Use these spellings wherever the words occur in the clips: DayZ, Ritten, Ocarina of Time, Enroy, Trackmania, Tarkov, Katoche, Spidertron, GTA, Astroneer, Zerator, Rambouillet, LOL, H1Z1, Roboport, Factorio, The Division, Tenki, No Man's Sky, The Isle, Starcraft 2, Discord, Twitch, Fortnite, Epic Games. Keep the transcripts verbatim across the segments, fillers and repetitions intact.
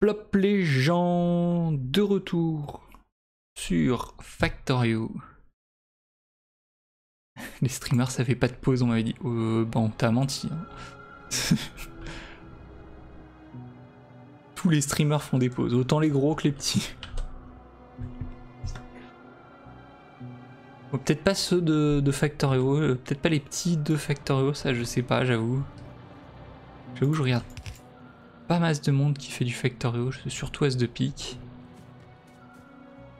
Plop les gens, de retour sur Factorio. Les streamers ça fait pas de pause, on m'avait dit. Euh, bon, t'as menti. Hein. Tous les streamers font des pauses, autant les gros que les petits. Bon, peut-être pas ceux de, de Factorio, euh, peut-être pas les petits de Factorio, ça je sais pas, j'avoue. J'avoue, je regarde pas masse de monde qui fait du Factorio, surtout As de Pique.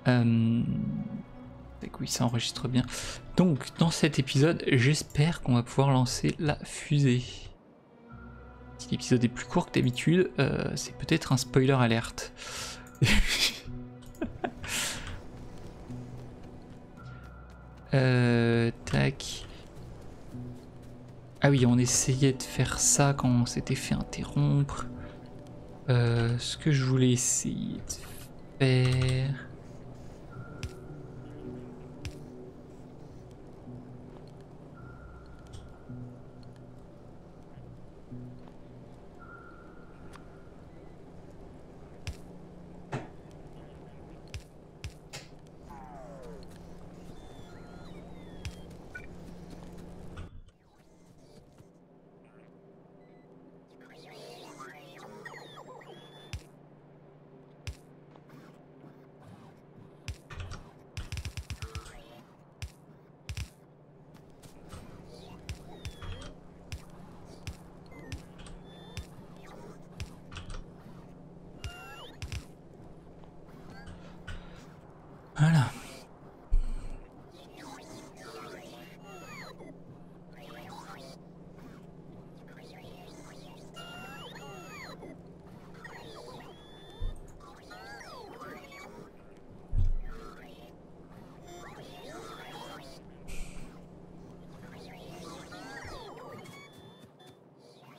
Euh... Oui, ça enregistre bien. Donc, dans cet épisode, j'espère qu'on va pouvoir lancer la fusée. Si l'épisode est plus court que d'habitude, euh, c'est peut-être un spoiler alerte. euh, tac... Ah oui, on essayait de faire ça quand on s'était fait interrompre. Euh, ce que je voulais essayer de faire...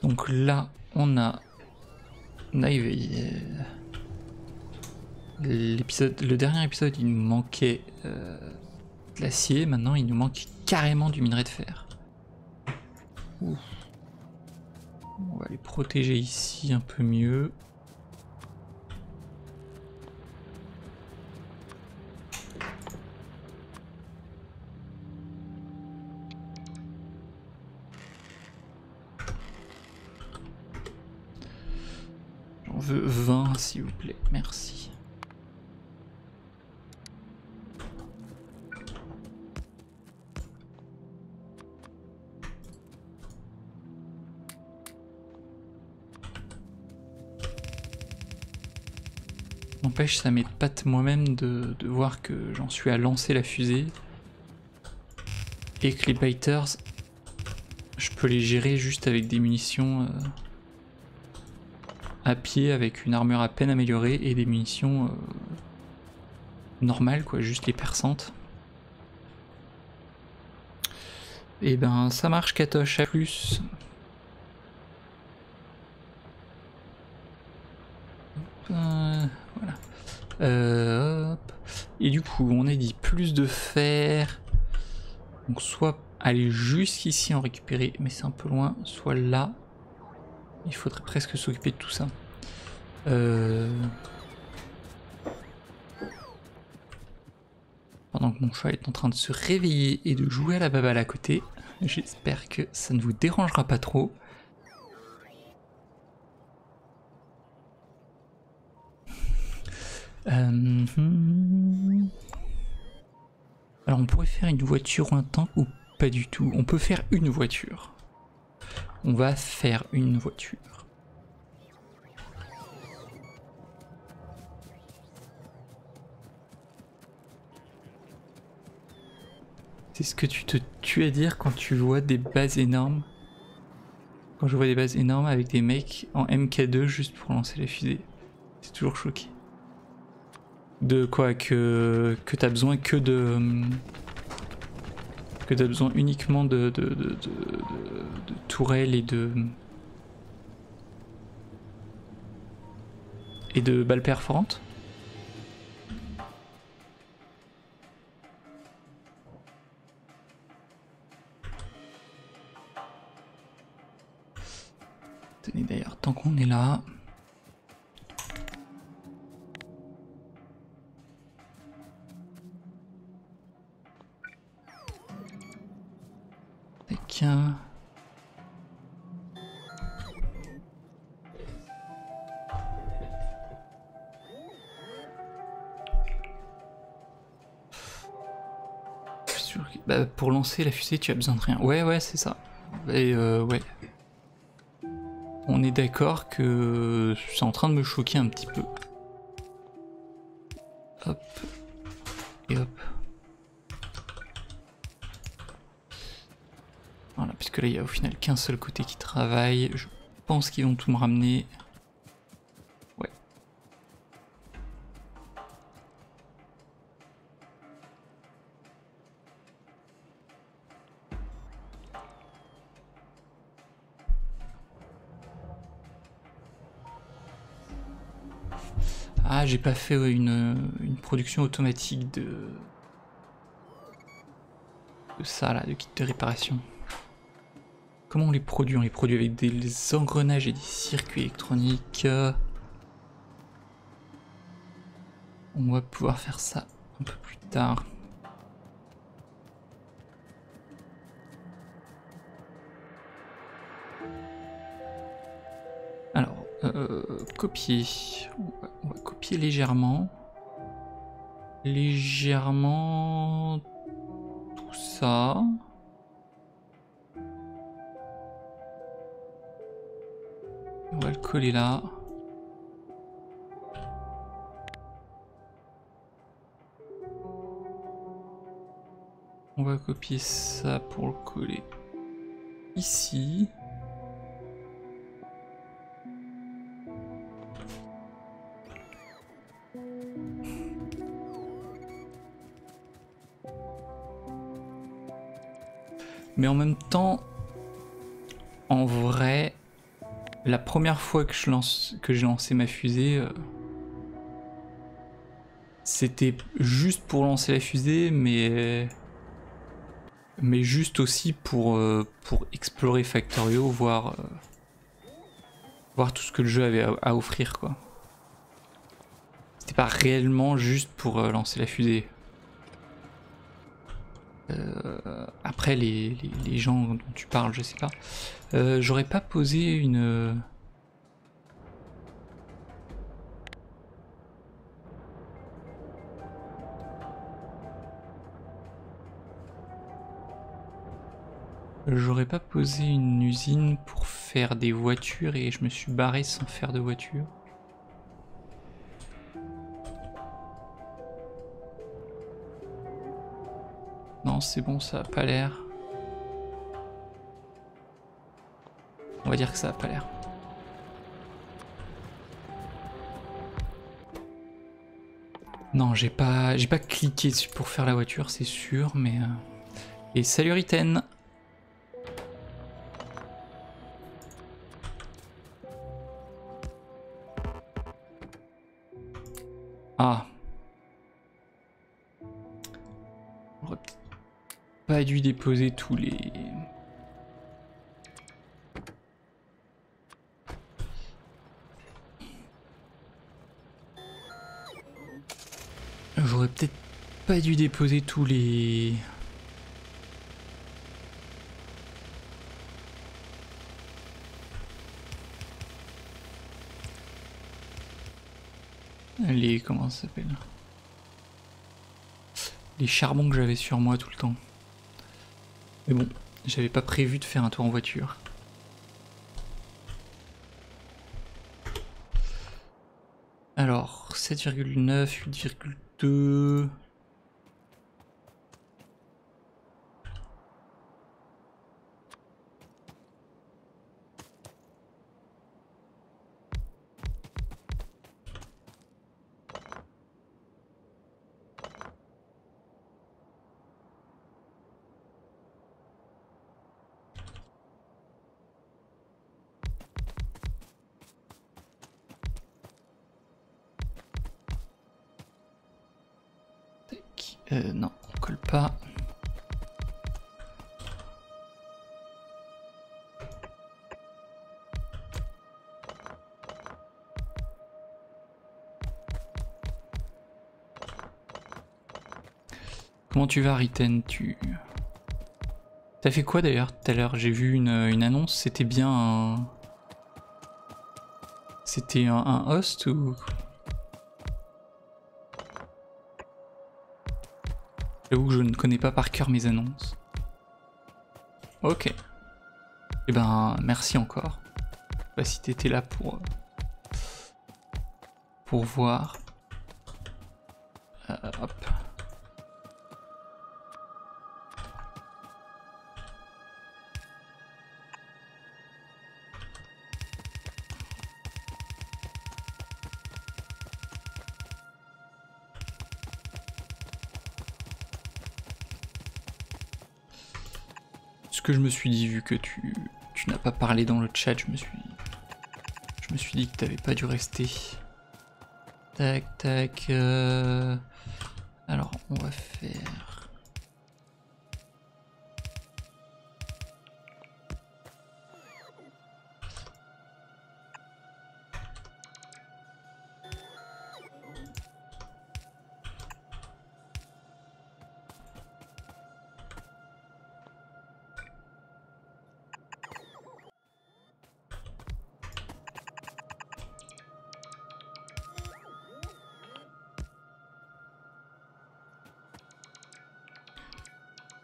Donc là, on a, on a éveillé l'épisode, le dernier épisode, il nous manquait euh, de l'acier, maintenant il nous manque carrément du minerai de fer. Ouh. On va les protéger ici un peu mieux. vingt s'il vous plaît, merci. N'empêche, ça m'aide pas moi-même de, de voir que j'en suis à lancer la fusée et que les biters, je peux les gérer juste avec des munitions. Euh... à pied avec une armure à peine améliorée et des munitions euh, normales quoi, juste les perçantes. Et ben ça marche Katoche, à plus. Euh, voilà. Euh, hop. Et du coup on a dit plus de fer, donc soit aller jusqu'ici en récupérer, mais c'est un peu loin, soit là. Il faudrait presque s'occuper de tout ça. Euh... Pendant que mon chat est en train de se réveiller et de jouer à la baballe à côté, j'espère que ça ne vous dérangera pas trop. Euh... Alors on pourrait faire une voiture ou un tank ou pas du tout. On peut faire une voiture. On va faire une voiture. C'est ce que tu te tues à dire quand tu vois des bases énormes. Quand je vois des bases énormes avec des mecs en M K deux juste pour lancer la fusée. C'est toujours choqué. De quoi que, que t'as besoin que de... que t'as besoin uniquement de, de, de, de, de, de tourelles et de et de balles perforantes. Tenez d'ailleurs, tant qu'on est là, tiens. Bah, pour lancer la fusée, tu as besoin de rien. Ouais, ouais, c'est ça. Et euh, ouais. On est d'accord que c'est en train de me choquer un petit peu. Hop. Et hop. Voilà, puisque là, il n'y a au final qu'un seul côté qui travaille. Je pense qu'ils vont tout me ramener. Ouais. Ah, j'ai pas fait une, une production automatique de... de ça là, de kit de réparation. Comment on les produit? On les produit avec des engrenages et des circuits électroniques. On va pouvoir faire ça un peu plus tard. Alors, euh, copier. On va, on va copier légèrement. Légèrement... tout ça... On va le coller là. On va copier ça pour le coller ici. Mais en même temps, en vrai... La première fois que je lance, que j'ai lancé ma fusée, euh, c'était juste pour lancer la fusée, mais mais juste aussi pour euh, pour explorer Factorio, voir euh, voir tout ce que le jeu avait à, à offrir quoi. C'était pas réellement juste pour euh, lancer la fusée. Euh, après les, les, les gens dont tu parles, je sais pas. Euh, J'aurais pas posé une... J'aurais pas posé une usine pour faire des voitures et je me suis barré sans faire de voiture. Non, c'est bon, ça a pas l'air. On va dire que ça a pas l'air. Non, j'ai pas, j'ai pas cliqué dessus pour faire la voiture, c'est sûr, mais... Et salut Ritten! Ah. J'aurais peut-être pas dû déposer tous les... J'aurais peut-être pas dû déposer tous les... Les... comment ça s'appelle? Les charbons que j'avais sur moi tout le temps. Mais bon, j'avais pas prévu de faire un tour en voiture. Alors, sept virgule neuf, huit virgule deux... De... Euh, non, on colle pas. Comment tu vas, Ritten? Tu... Ça fait quoi d'ailleurs tout à l'heure? J'ai vu une, une annonce, c'était bien un... C'était un, un host ou... J'avoue que je ne connais pas par cœur mes annonces. Ok. Eh ben, merci encore. Bah, si t'étais là pour... Pour voir... Euh, hop. Que je me suis dit, vu que tu, tu n'as pas parlé dans le chat, je me suis je me suis dit que t'avais pas dû rester. Tac tac. Euh... Alors on va faire.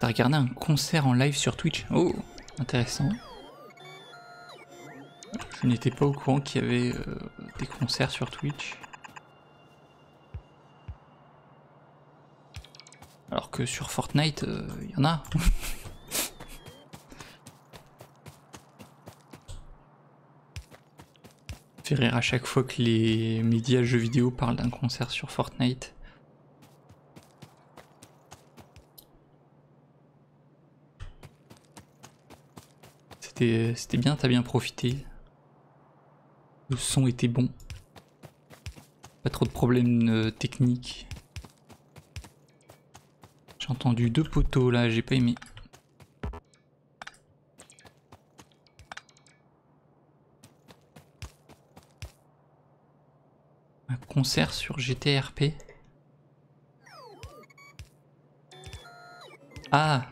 Regarder un concert en live sur Twitch. Oh, intéressant. Je n'étais pas au courant qu'il y avait euh, des concerts sur Twitch. Alors que sur Fortnite, il euh, y en a. Fait rire à chaque fois que les médias jeux vidéo parlent d'un concert sur Fortnite. C'était bien, t'as bien profité. Le son était bon. Pas trop de problèmes euh, techniques. J'ai entendu deux poteaux là, j'ai pas aimé. Un concert sur G T R P. Ah!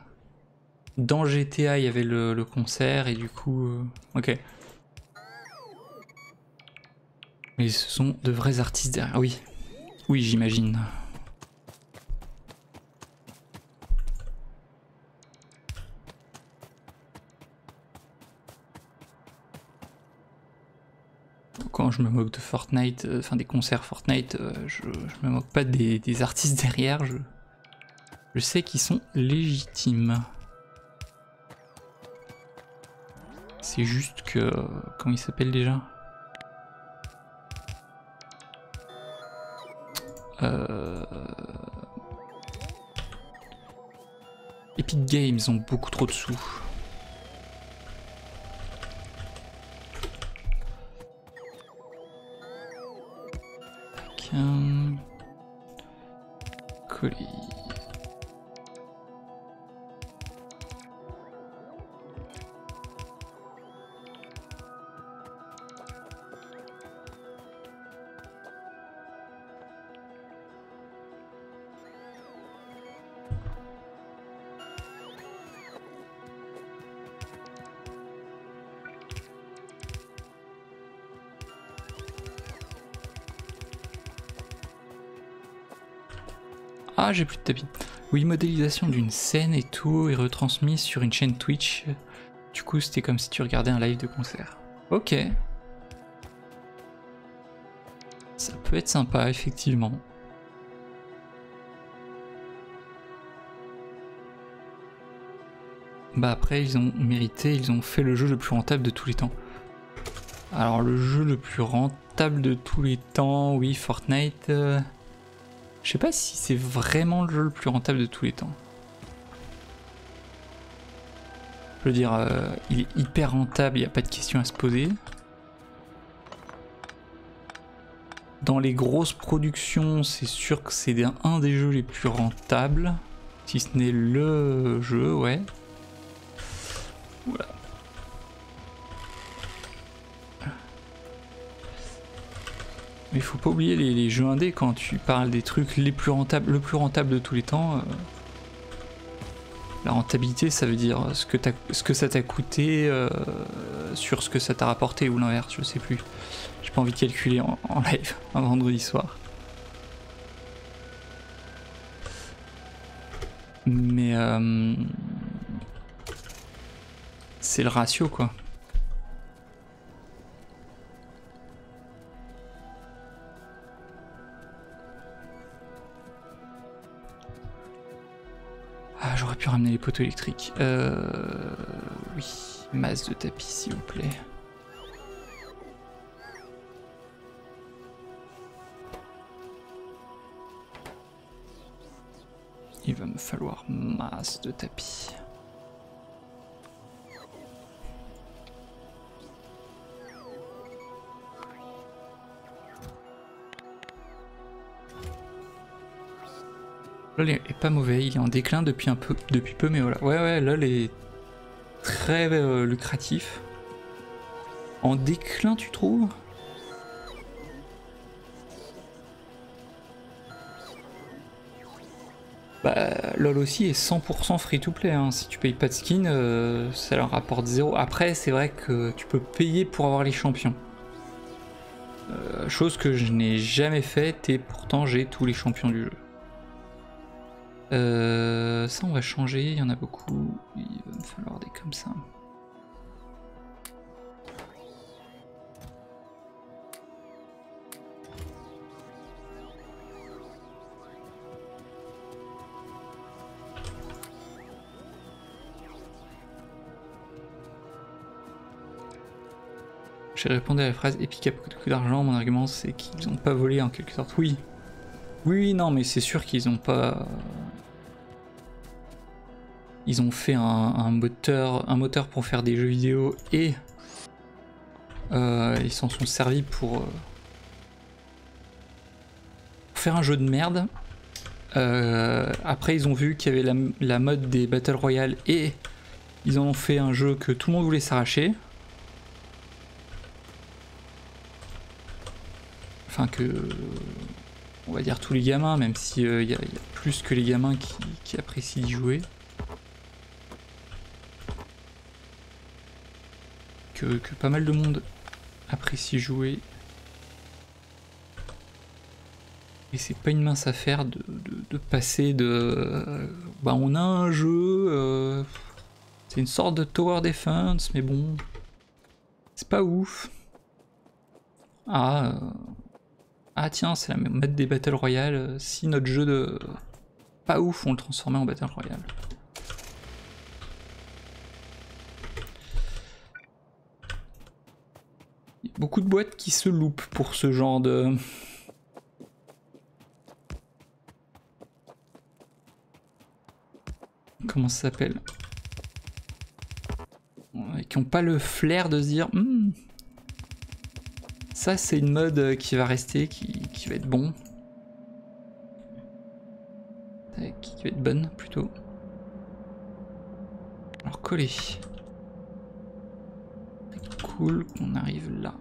Dans G T A, il y avait le, le concert, et du coup... Euh, ok. Mais ce sont de vrais artistes derrière. Oui. Oui, j'imagine. Quand je me moque de Fortnite, euh, enfin des concerts Fortnite, euh, je, je me moque pas des, des artistes derrière. Je, je sais qu'ils sont légitimes. C'est juste que... Comment il s'appelle déjà euh... Epic Games ont beaucoup trop de sous. Un... Colis. Ah, j'ai plus de tapis. Oui, modélisation d'une scène et tout est retransmise sur une chaîne Twitch. Du coup, c'était comme si tu regardais un live de concert. Ok. Ça peut être sympa, effectivement. Bah après, ils ont mérité, ils ont fait le jeu le plus rentable de tous les temps. Alors, le jeu le plus rentable de tous les temps, oui, Fortnite... Euh... Je sais pas si c'est vraiment le jeu le plus rentable de tous les temps. Je veux dire, euh, il est hyper rentable, il n'y a pas de question à se poser. Dans les grosses productions, c'est sûr que c'est un des jeux les plus rentables. Si ce n'est le jeu, ouais. Voilà. Mais faut pas oublier les, les jeux indés quand tu parles des trucs les plus rentables, le plus rentable de tous les temps. Euh, La rentabilité, ça veut dire ce que, ce que ça t'a coûté euh, sur ce que ça t'a rapporté, ou l'inverse, je sais plus. J'ai pas envie de calculer en, en live un vendredi soir. Mais euh, c'est le ratio, quoi. Ah, j'aurais pu ramener les poteaux électriques. Euh, oui, masse de tapis, s'il vous plaît. Il va me falloir masse de tapis. L O L est pas mauvais, il est en déclin depuis un peu, depuis peu, mais voilà. Ouais, ouais, L O L est très euh, lucratif. En déclin, tu trouves ? Bah, L O L aussi est cent pour cent free-to-play, hein. Si tu payes pas de skin, euh, ça leur rapporte zéro. Après, c'est vrai que tu peux payer pour avoir les champions. Euh, chose que je n'ai jamais faite et pourtant j'ai tous les champions du jeu. Euh, ça, on va changer, il y en a beaucoup, il va me falloir des comme ça. J'ai répondu à la phrase Epic a beaucoup d'argent, mon argument c'est qu'ils n'ont pas volé en quelque sorte. Oui. Oui, non, mais c'est sûr qu'ils n'ont pas... Ils ont fait un, un, moteur, un moteur pour faire des jeux vidéo et euh, ils s'en sont servis pour, euh, pour faire un jeu de merde. Euh, après ils ont vu qu'il y avait la, la mode des Battle Royale et ils en ont fait un jeu que tout le monde voulait s'arracher. Enfin que, on va dire tous les gamins, même s'il euh, y, y a plus que les gamins qui, qui apprécient d'y jouer. Que, que pas mal de monde apprécie jouer. Et c'est pas une mince affaire de, de, de passer de... Euh, bah on a un jeu, euh, c'est une sorte de Tower Defense, mais bon, c'est pas ouf. Ah... Euh, Ah tiens, c'est la même mode des Battle Royale, si notre jeu de... pas ouf, on le transformait en Battle Royale. Il y a beaucoup de boîtes qui se loupent pour ce genre de... Comment ça s'appelle ? Et qui n'ont pas le flair de se dire... Hmm. Ça, c'est une mode qui va rester, qui, qui va être bon. Qui va être bonne, plutôt. Alors, coller. C'est cool qu'on arrive là.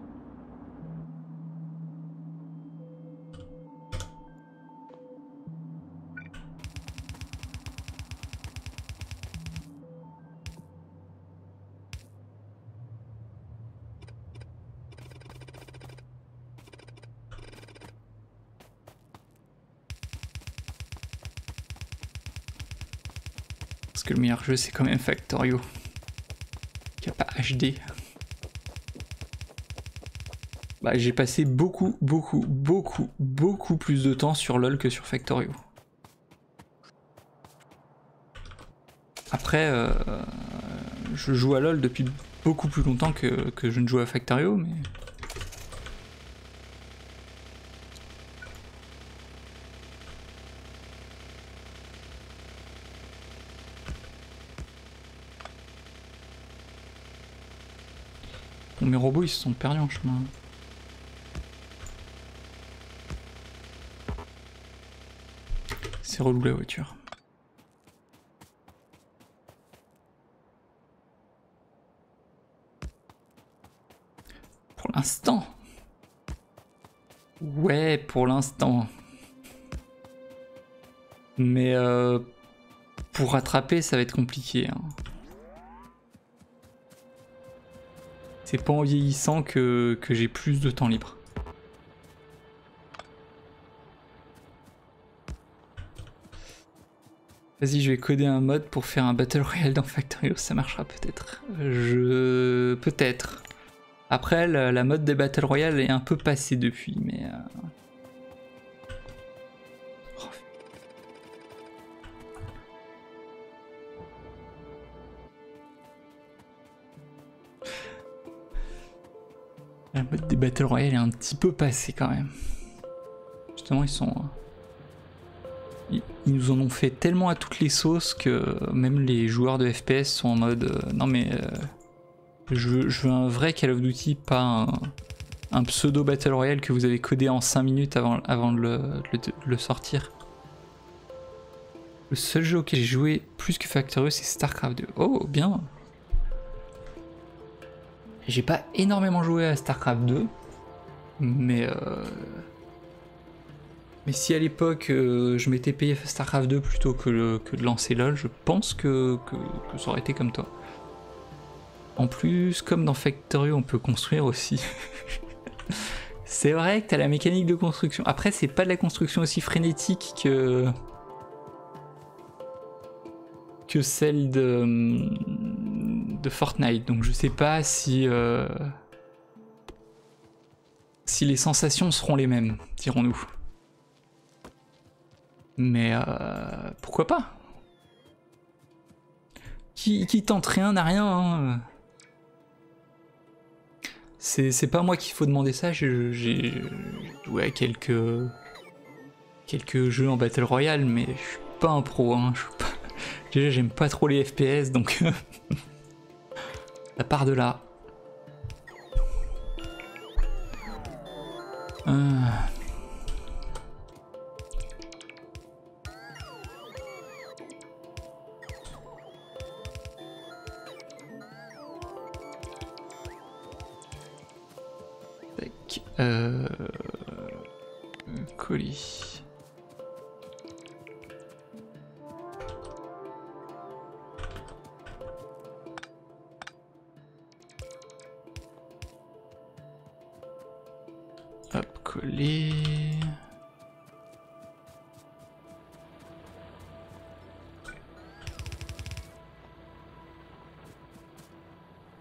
Parce que le meilleur jeu, c'est quand même Factorio, qui a pas H D. Bah, j'ai passé beaucoup, beaucoup, beaucoup, beaucoup plus de temps sur L O L que sur Factorio. Après, euh, je joue à L O L depuis beaucoup plus longtemps que, que je ne joue à Factorio, mais... Mes robots ils se sont perdus en chemin. C'est relou la voiture. Pour l'instant. Ouais, pour l'instant. Mais euh, pour rattraper, ça va être compliqué. Hein. C'est pas en vieillissant que, que j'ai plus de temps libre. Vas-y, je vais coder un mode pour faire un battle royale dans Factorio, ça marchera peut-être. Je... Peut-être. Après, la, la mode des battle royale est un peu passée depuis, mais... Euh... Oh. La mode des battle royale est un petit peu passée quand même. Justement, ils sont... Ils nous en ont fait tellement à toutes les sauces que même les joueurs de F P S sont en mode euh, non mais euh, je, veux, je veux un vrai Call of Duty, pas un, un pseudo Battle Royale que vous avez codé en cinq minutes avant, avant de, le, de, de le sortir. Le seul jeu auquel j'ai joué plus que Factorio, c'est Starcraft deux. Oh bien. J'ai pas énormément joué à Starcraft deux, mais... Euh... Mais si à l'époque euh, je m'étais payé Starcraft deux plutôt que, le, que de lancer LOL, je pense que, que, que ça aurait été comme toi. En plus, comme dans Factorio, on peut construire aussi. C'est vrai que t'as la mécanique de construction. Après, c'est pas de la construction aussi frénétique que, que celle de, de Fortnite. Donc je sais pas si, euh, si les sensations seront les mêmes, dirons-nous. Mais euh, pourquoi pas? Qui, qui tente rien n'a rien. Hein. C'est pas moi qu'il faut demander ça. J'ai joué à quelques, quelques jeux en Battle Royale, mais je suis pas un pro. Hein. Pas... Déjà, j'aime pas trop les F P S, donc à part de là. Euh... Euh... colis. Hop, colis.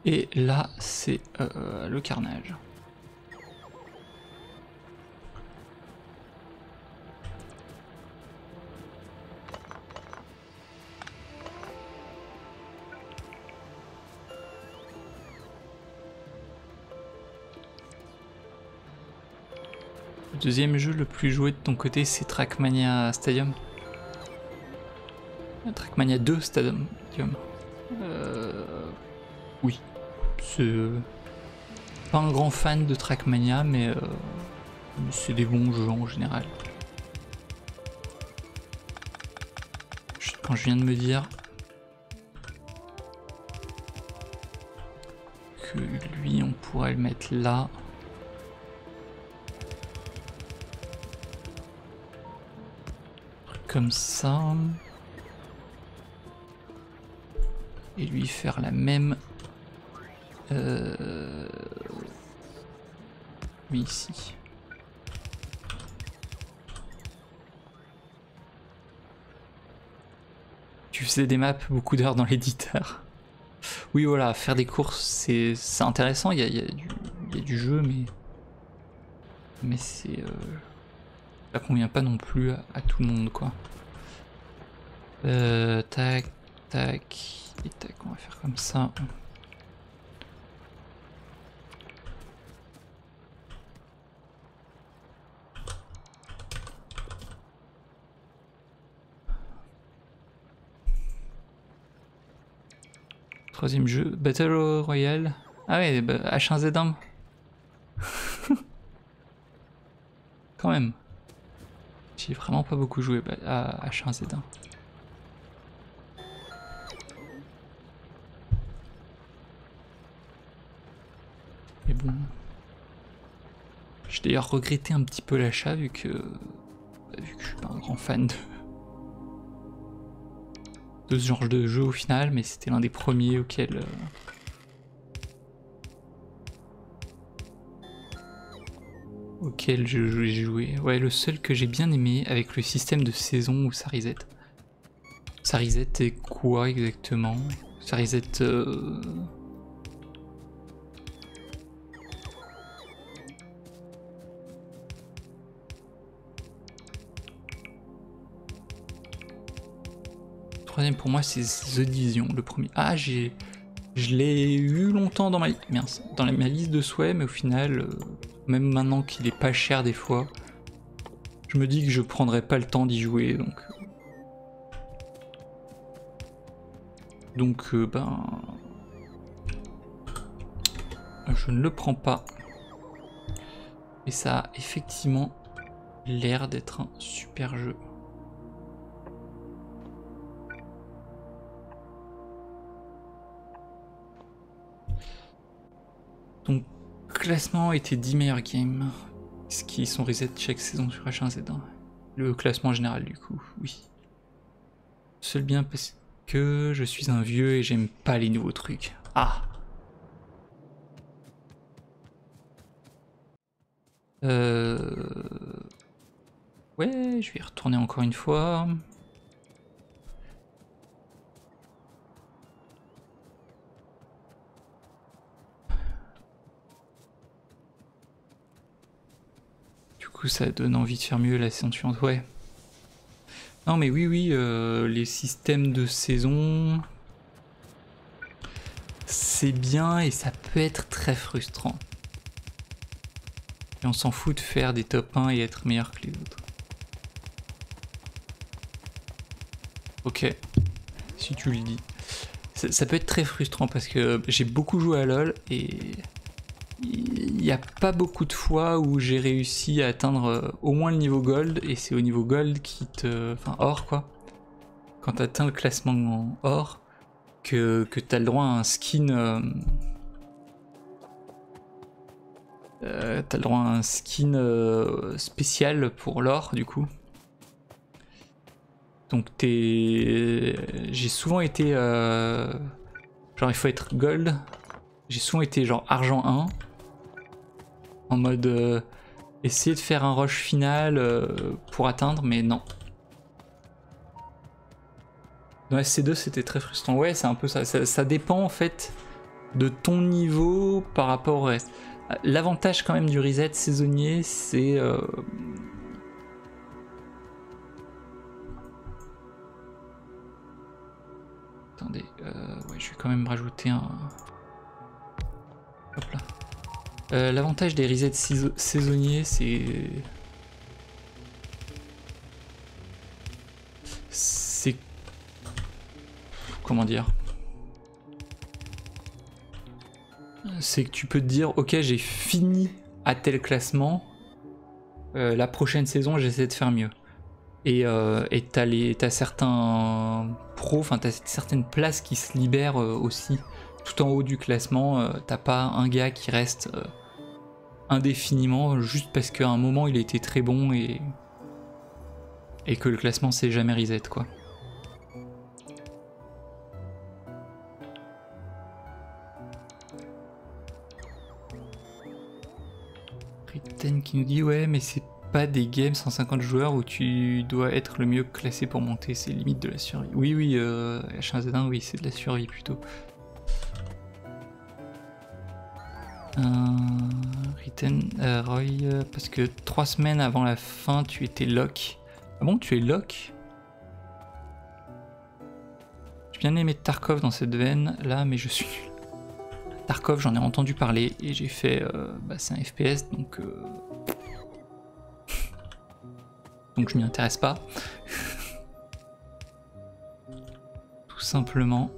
Et là, c'est euh, le carnage. Deuxième jeu le plus joué de ton côté, c'est Trackmania Stadium. Trackmania deux Stadium. Euh... Oui. C'est pas un grand fan de Trackmania, mais euh... c'est des bons jeux en général. Quand je viens de me dire que lui, on pourrait le mettre là. Comme ça, et lui faire la même euh... mais ici. Tu faisais des maps, beaucoup d'heures dans l'éditeur. Oui voilà, faire des courses c'est intéressant, il y a, y, a y a du jeu, mais mais c'est... Euh... ça convient pas non plus à, à tout le monde quoi. Euh, tac, tac, et tac, on va faire comme ça. Troisième jeu, Battle Royale. Ah ouais, bah, H un Z un. Quand même. J'ai vraiment pas beaucoup joué à H un Z un. Mais bon. J'ai d'ailleurs regretté un petit peu l'achat vu que. Vu que je suis pas un grand fan de. de ce genre de jeu au final, mais c'était l'un des premiers auxquels... Euh... auquel j'ai joué. Ouais, le seul que j'ai bien aimé avec le système de saison où ça reset. Ça reset est quoi exactement? Ça reset... Euh... Troisième pour moi, c'est The Division, le premier. Ah, j'ai... Je l'ai eu longtemps dans ma, li... Mince, dans la... ma liste de souhaits, mais au final, euh... même maintenant qu'il est pas cher des fois, je me dis que je prendrai pas le temps d'y jouer, donc... Donc, euh, ben... je ne le prends pas. Et ça a effectivement l'air d'être un super jeu. Donc, classement était dix meilleurs games, ce qui sont reset chaque saison sur H un Z un. Le classement général, du coup, oui. Seul bien parce que je suis un vieux et j'aime pas les nouveaux trucs. Ah euh... Ouais, je vais y retourner encore une fois. Ça donne envie de faire mieux la saison suivante, ouais. Non mais oui, oui, euh, les systèmes de saison, c'est bien et ça peut être très frustrant. Et on s'en fout de faire des top un et être meilleur que les autres. Ok, si tu le dis. Ça, ça peut être très frustrant parce que j'ai beaucoup joué à LOL et... il n'y a pas beaucoup de fois où j'ai réussi à atteindre au moins le niveau gold, et c'est au niveau gold qui te... enfin or quoi, quand tu atteins le classement en or, que, que tu as le droit à un skin... Euh... Euh, tu as le droit à un skin euh, spécial pour l'or du coup. Donc t'es... j'ai souvent été... Euh... genre il faut être gold. J'ai souvent été genre argent un, en mode euh, essayer de faire un rush final euh, pour atteindre, mais non. Dans S C deux c'était très frustrant, ouais c'est un peu ça. ça, ça dépend en fait de ton niveau par rapport au reste. L'avantage quand même du reset saisonnier c'est... Euh... Attendez, euh, ouais, je vais quand même rajouter un... Hop là. Euh, l'avantage des resets saisonniers, c'est... C'est... Comment dire? C'est que tu peux te dire, ok, j'ai fini à tel classement, euh, la prochaine saison, j'essaie de faire mieux. Et euh, t'as les... t'as certains pros, enfin t'as certaines places qui se libèrent euh, aussi. Tout en haut du classement, euh, t'as pas un gars qui reste euh, indéfiniment juste parce qu'à un moment il a été très bon et, et que le classement s'est jamais reset quoi. Ritten qui nous dit ouais mais c'est pas des games cent cinquante joueurs où tu dois être le mieux classé pour monter, c'est limite de la survie. Oui oui, euh, H un Z un oui c'est de la survie plutôt. Euh, Ritten, euh, Roy, euh, parce que trois semaines avant la fin, tu étais lock. Ah bon, tu es lock? J'ai bien aimé Tarkov dans cette veine là, mais je suis... Tarkov, j'en ai entendu parler et j'ai fait... Euh, bah, c'est un F P S, donc... Euh... donc je m'y intéresse pas. Tout simplement.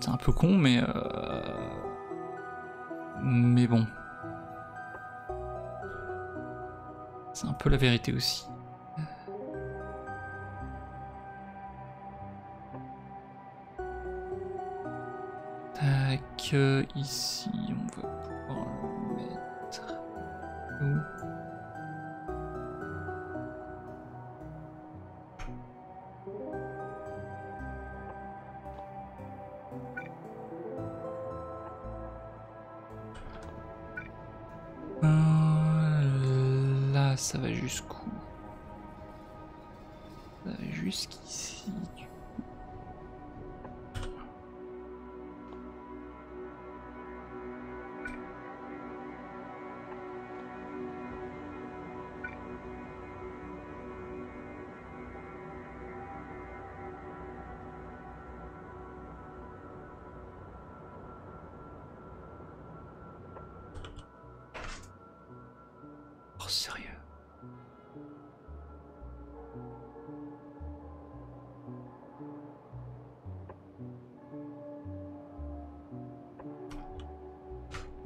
C'est un peu con, mais... Euh... mais bon. C'est un peu la vérité aussi. Tac, euh, ici, on va pouvoir le mettre... Où ? Euh, là, ça va jusqu'où? Ça va jusqu'ici.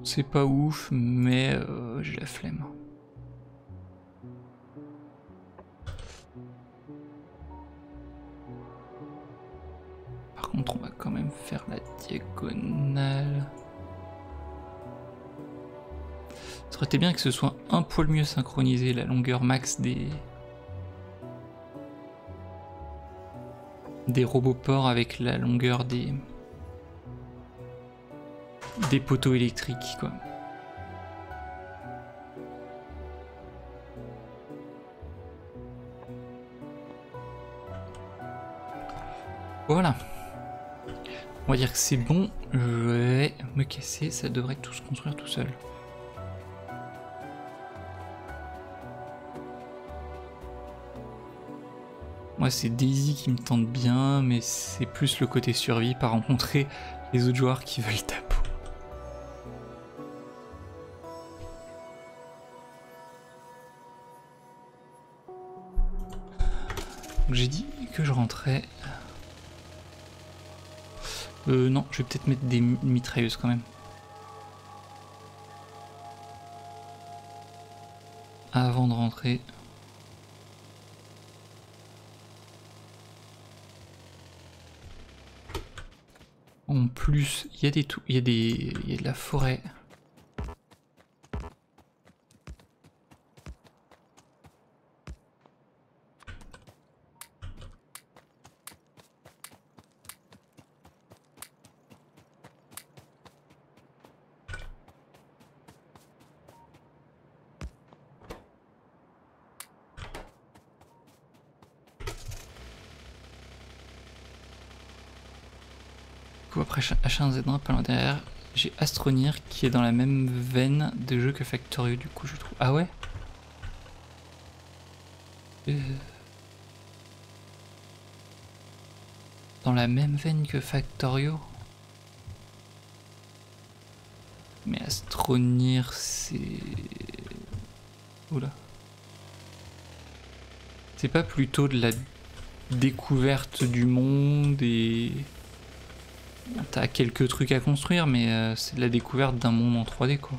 C'est pas ouf, mais euh, j'ai la flemme. Par contre, on va quand même faire la diagonale. Ça aurait été bien que ce soit un poil mieux synchronisé, la longueur max des... des roboports avec la longueur des... des poteaux électriques, quoi. Voilà. On va dire que c'est bon. Je vais me casser. Ça devrait tout se construire tout seul. Moi, c'est DayZ qui me tente bien, mais c'est plus le côté survie par rencontrer les autres joueurs qui veulent taper. J'ai dit que je rentrais. Euh, non, je vais peut-être mettre des mitrailleuses quand même. Avant de rentrer. En plus, il y a des tout, il y a des, il y a de la forêt. H un Z un pas loin derrière, j'ai Astroneer qui est dans la même veine de jeu que Factorio, du coup je trouve. Ah ouais euh... Dans la même veine que Factorio. Mais Astroneer c'est... Oula. C'est pas plutôt de la découverte du monde et... T'as quelques trucs à construire, mais euh, c'est de la découverte d'un monde en trois D, quoi.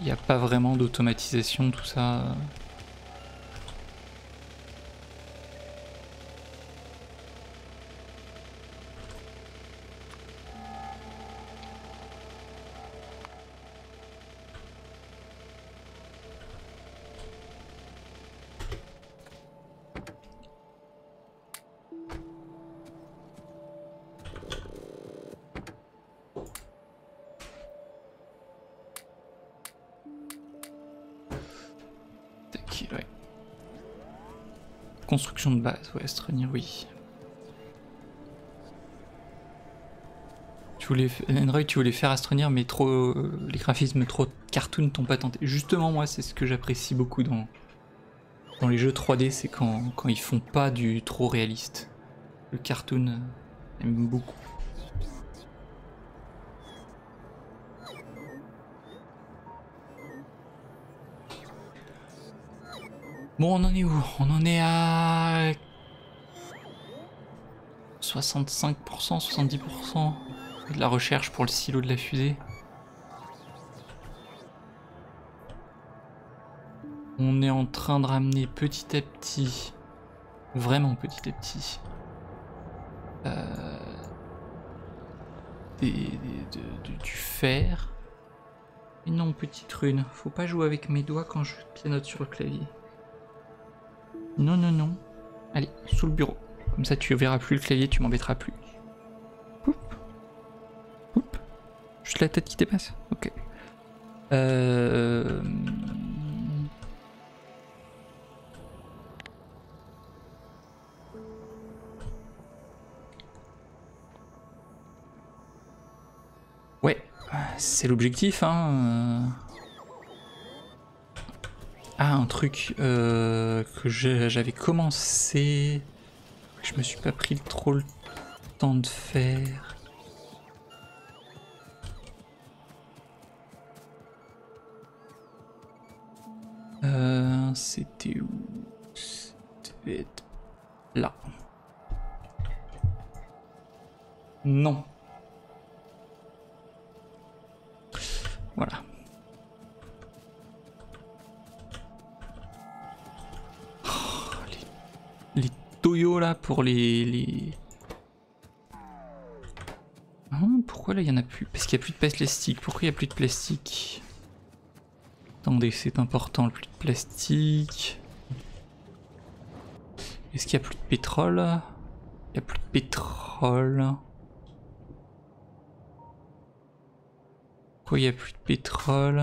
Il n'y a pas vraiment d'automatisation, tout ça. Construction de base, ouais, Astroneer, oui. Tu voulais, Android, tu voulais faire Astroneer, mais trop, euh, les graphismes trop cartoon t'ont pas tenté. Justement, moi, c'est ce que j'apprécie beaucoup dans, dans les jeux trois D, c'est quand, quand ils font pas du trop réaliste. Le cartoon, euh, j'aime beaucoup. Bon, on en est où? On en est à... soixante-cinq pour cent, soixante-dix pour cent de la recherche pour le silo de la fusée. On est en train de ramener petit à petit, vraiment petit à petit, euh, des, des, de, de, du fer. Et non, petite rune, faut pas jouer avec mes doigts quand je pianote sur le clavier. Non, non, non. Allez, sous le bureau. Comme ça, tu verras plus le clavier, tu m'embêteras plus. Oup. Oup. Juste la tête qui dépasse. Ok. Euh... Ouais, c'est l'objectif, hein. Ah, un truc euh, que j'avais commencé, je me suis pas pris trop le temps de faire. Euh, c'était où? C'était là. Non. Voilà. Oh, les, les toyos là pour les... les... Hein, pourquoi là il y en a plus? Parce qu'il n'y a plus de plastique. Pourquoi il n'y a plus de plastique? Attendez, c'est important, le plus de plastique. Est-ce qu'il n'y a plus de pétrole? Il n'y a plus de pétrole. Pourquoi il n'y a plus de pétrole?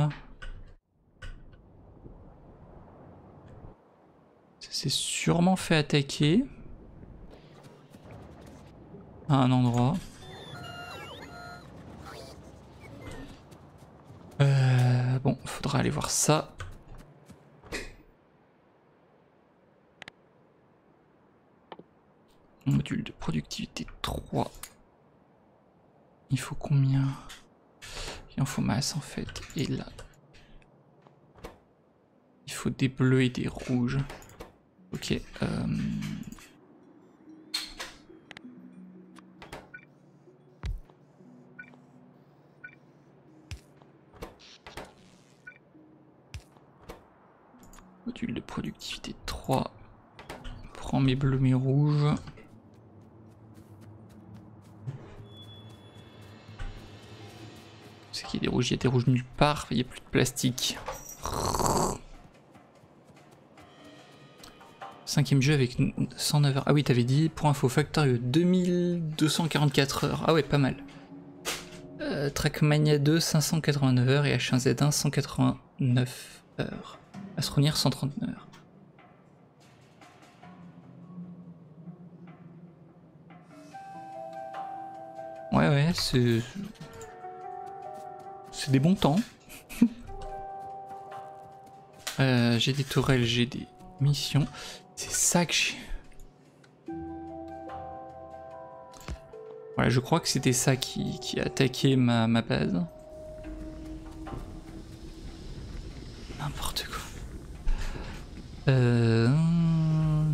Ça s'est sûrement fait attaquer. À un endroit. Euh, bon, faudra aller voir ça. Module de productivité trois. Il faut combien? Il en faut masse en fait. Et là. Il faut des bleus et des rouges. Ok. Euh... Module de productivité trois. Prends mes bleus, mes rouges. C'est qu'il y a des rouges, il y a des rouges nulle part, il n'y a plus de plastique. Cinquième jeu avec cent neuf heures. Ah oui, t'avais dit, pour info, Factorio deux mille deux cent quarante-quatre heures. Ah ouais, pas mal. Euh, Trackmania deux, cinq cent quatre-vingt-neuf heures et H un Z un, cent quatre-vingt-neuf heures. Astroneer cent trente-neuf heures. Ouais ouais, c'est... C'est des bons temps. euh, j'ai des tourelles, j'ai des missions. C'est ça que j'ai... Voilà, je crois que c'était ça qui, qui attaquait ma, ma base. N'importe quoi. Euh,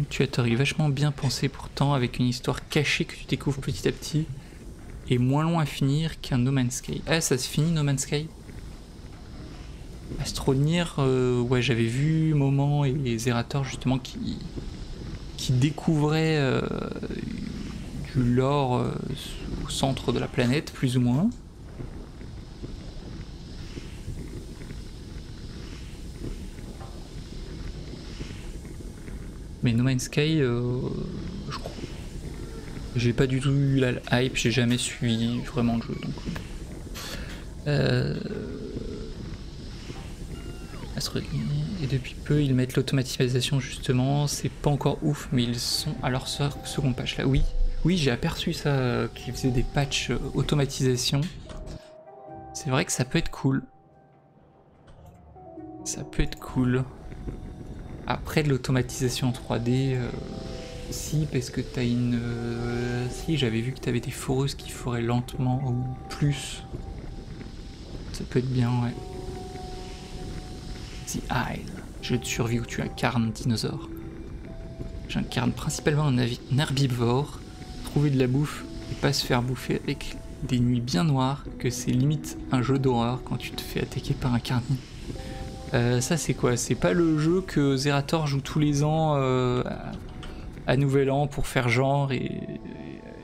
tu as théorie vachement bien pensé pourtant, avec une histoire cachée que tu découvres petit à petit et moins long à finir qu'un No Man's Sky. Ah, ça se finit No Man's Sky? Astroneer, euh, ouais, j'avais vu Moment et les Zerator justement qui, qui découvraient euh, du lore euh, au centre de la planète, plus ou moins. Mais No Man's Sky, euh, je crois. J'ai pas du tout eu la hype, j'ai jamais suivi vraiment le jeu. Donc. Euh... Et depuis peu, ils mettent l'automatisation justement, c'est pas encore ouf, mais ils sont à leur second patch là. Oui, oui, j'ai aperçu ça, qu'ils faisaient des patchs automatisation. C'est vrai que ça peut être cool. Ça peut être cool. Après de l'automatisation en trois D, euh, si, parce que t'as une... Euh, si, j'avais vu que t'avais des foreuses qui foraient lentement ou plus. Ça peut être bien, ouais. The Isle, jeu de survie où tu incarnes un dinosaure. J'incarne principalement un herbivore, trouver de la bouffe et pas se faire bouffer avec des nuits bien noires, que c'est limite un jeu d'horreur quand tu te fais attaquer par un carnivore. Euh, ça c'est quoi? C'est pas le jeu que Zerator joue tous les ans euh, à, à Nouvel An pour faire genre et,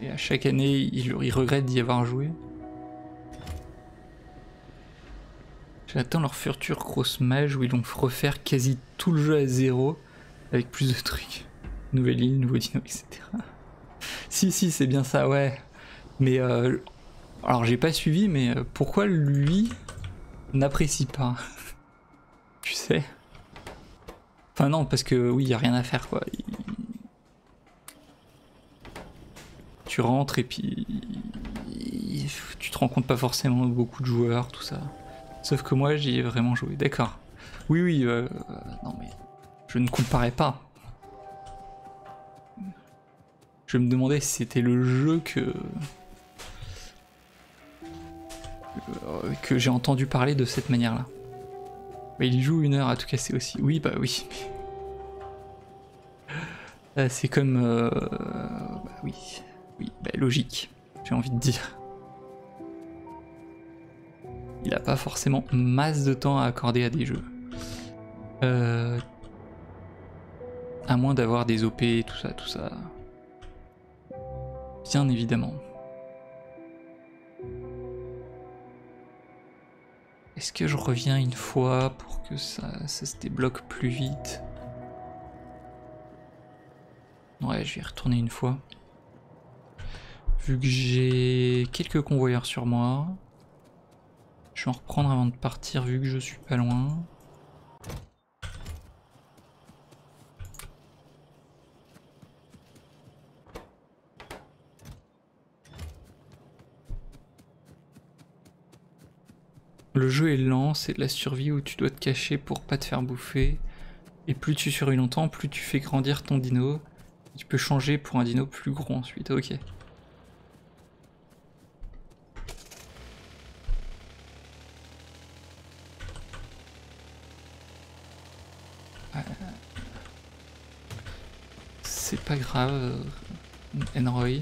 et à chaque année il, il regrette d'y avoir joué. J'attends leur futur grosse mage où ils vont refaire quasi tout le jeu à zéro avec plus de trucs. Nouvelle île, nouveau dino, et cetera. Si si c'est bien ça, ouais. Mais euh, alors j'ai pas suivi, mais pourquoi lui n'apprécie pas. Tu sais. Enfin non, parce que oui, il n'y a rien à faire quoi. Il... Tu rentres et puis il... tu te rends compte pas forcément de beaucoup de joueurs, tout ça. Sauf que moi j'y ai vraiment joué, d'accord. Oui oui, euh... non mais je ne comparais pas. Je me demandais si c'était le jeu que... que j'ai entendu parler de cette manière-là. Mais il joue une heure à tout casser aussi. Oui, bah oui. C'est comme... Euh... Bah oui. Oui, bah logique, j'ai envie de dire. Il n'a pas forcément masse de temps à accorder à des jeux. Euh... À moins d'avoir des O P, tout ça, tout ça. Bien évidemment. Est-ce que je reviens une fois pour que ça, ça se débloque plus vite? Ouais, je vais y retourner une fois. Vu que j'ai quelques convoyeurs sur moi, je vais en reprendre avant de partir vu que je suis pas loin. Le jeu est lent, c'est de la survie où tu dois te cacher pour pas te faire bouffer. Et plus tu survis longtemps, plus tu fais grandir ton dino. Tu peux changer pour un dino plus gros ensuite, ok. Euh... C'est pas grave, Enroy.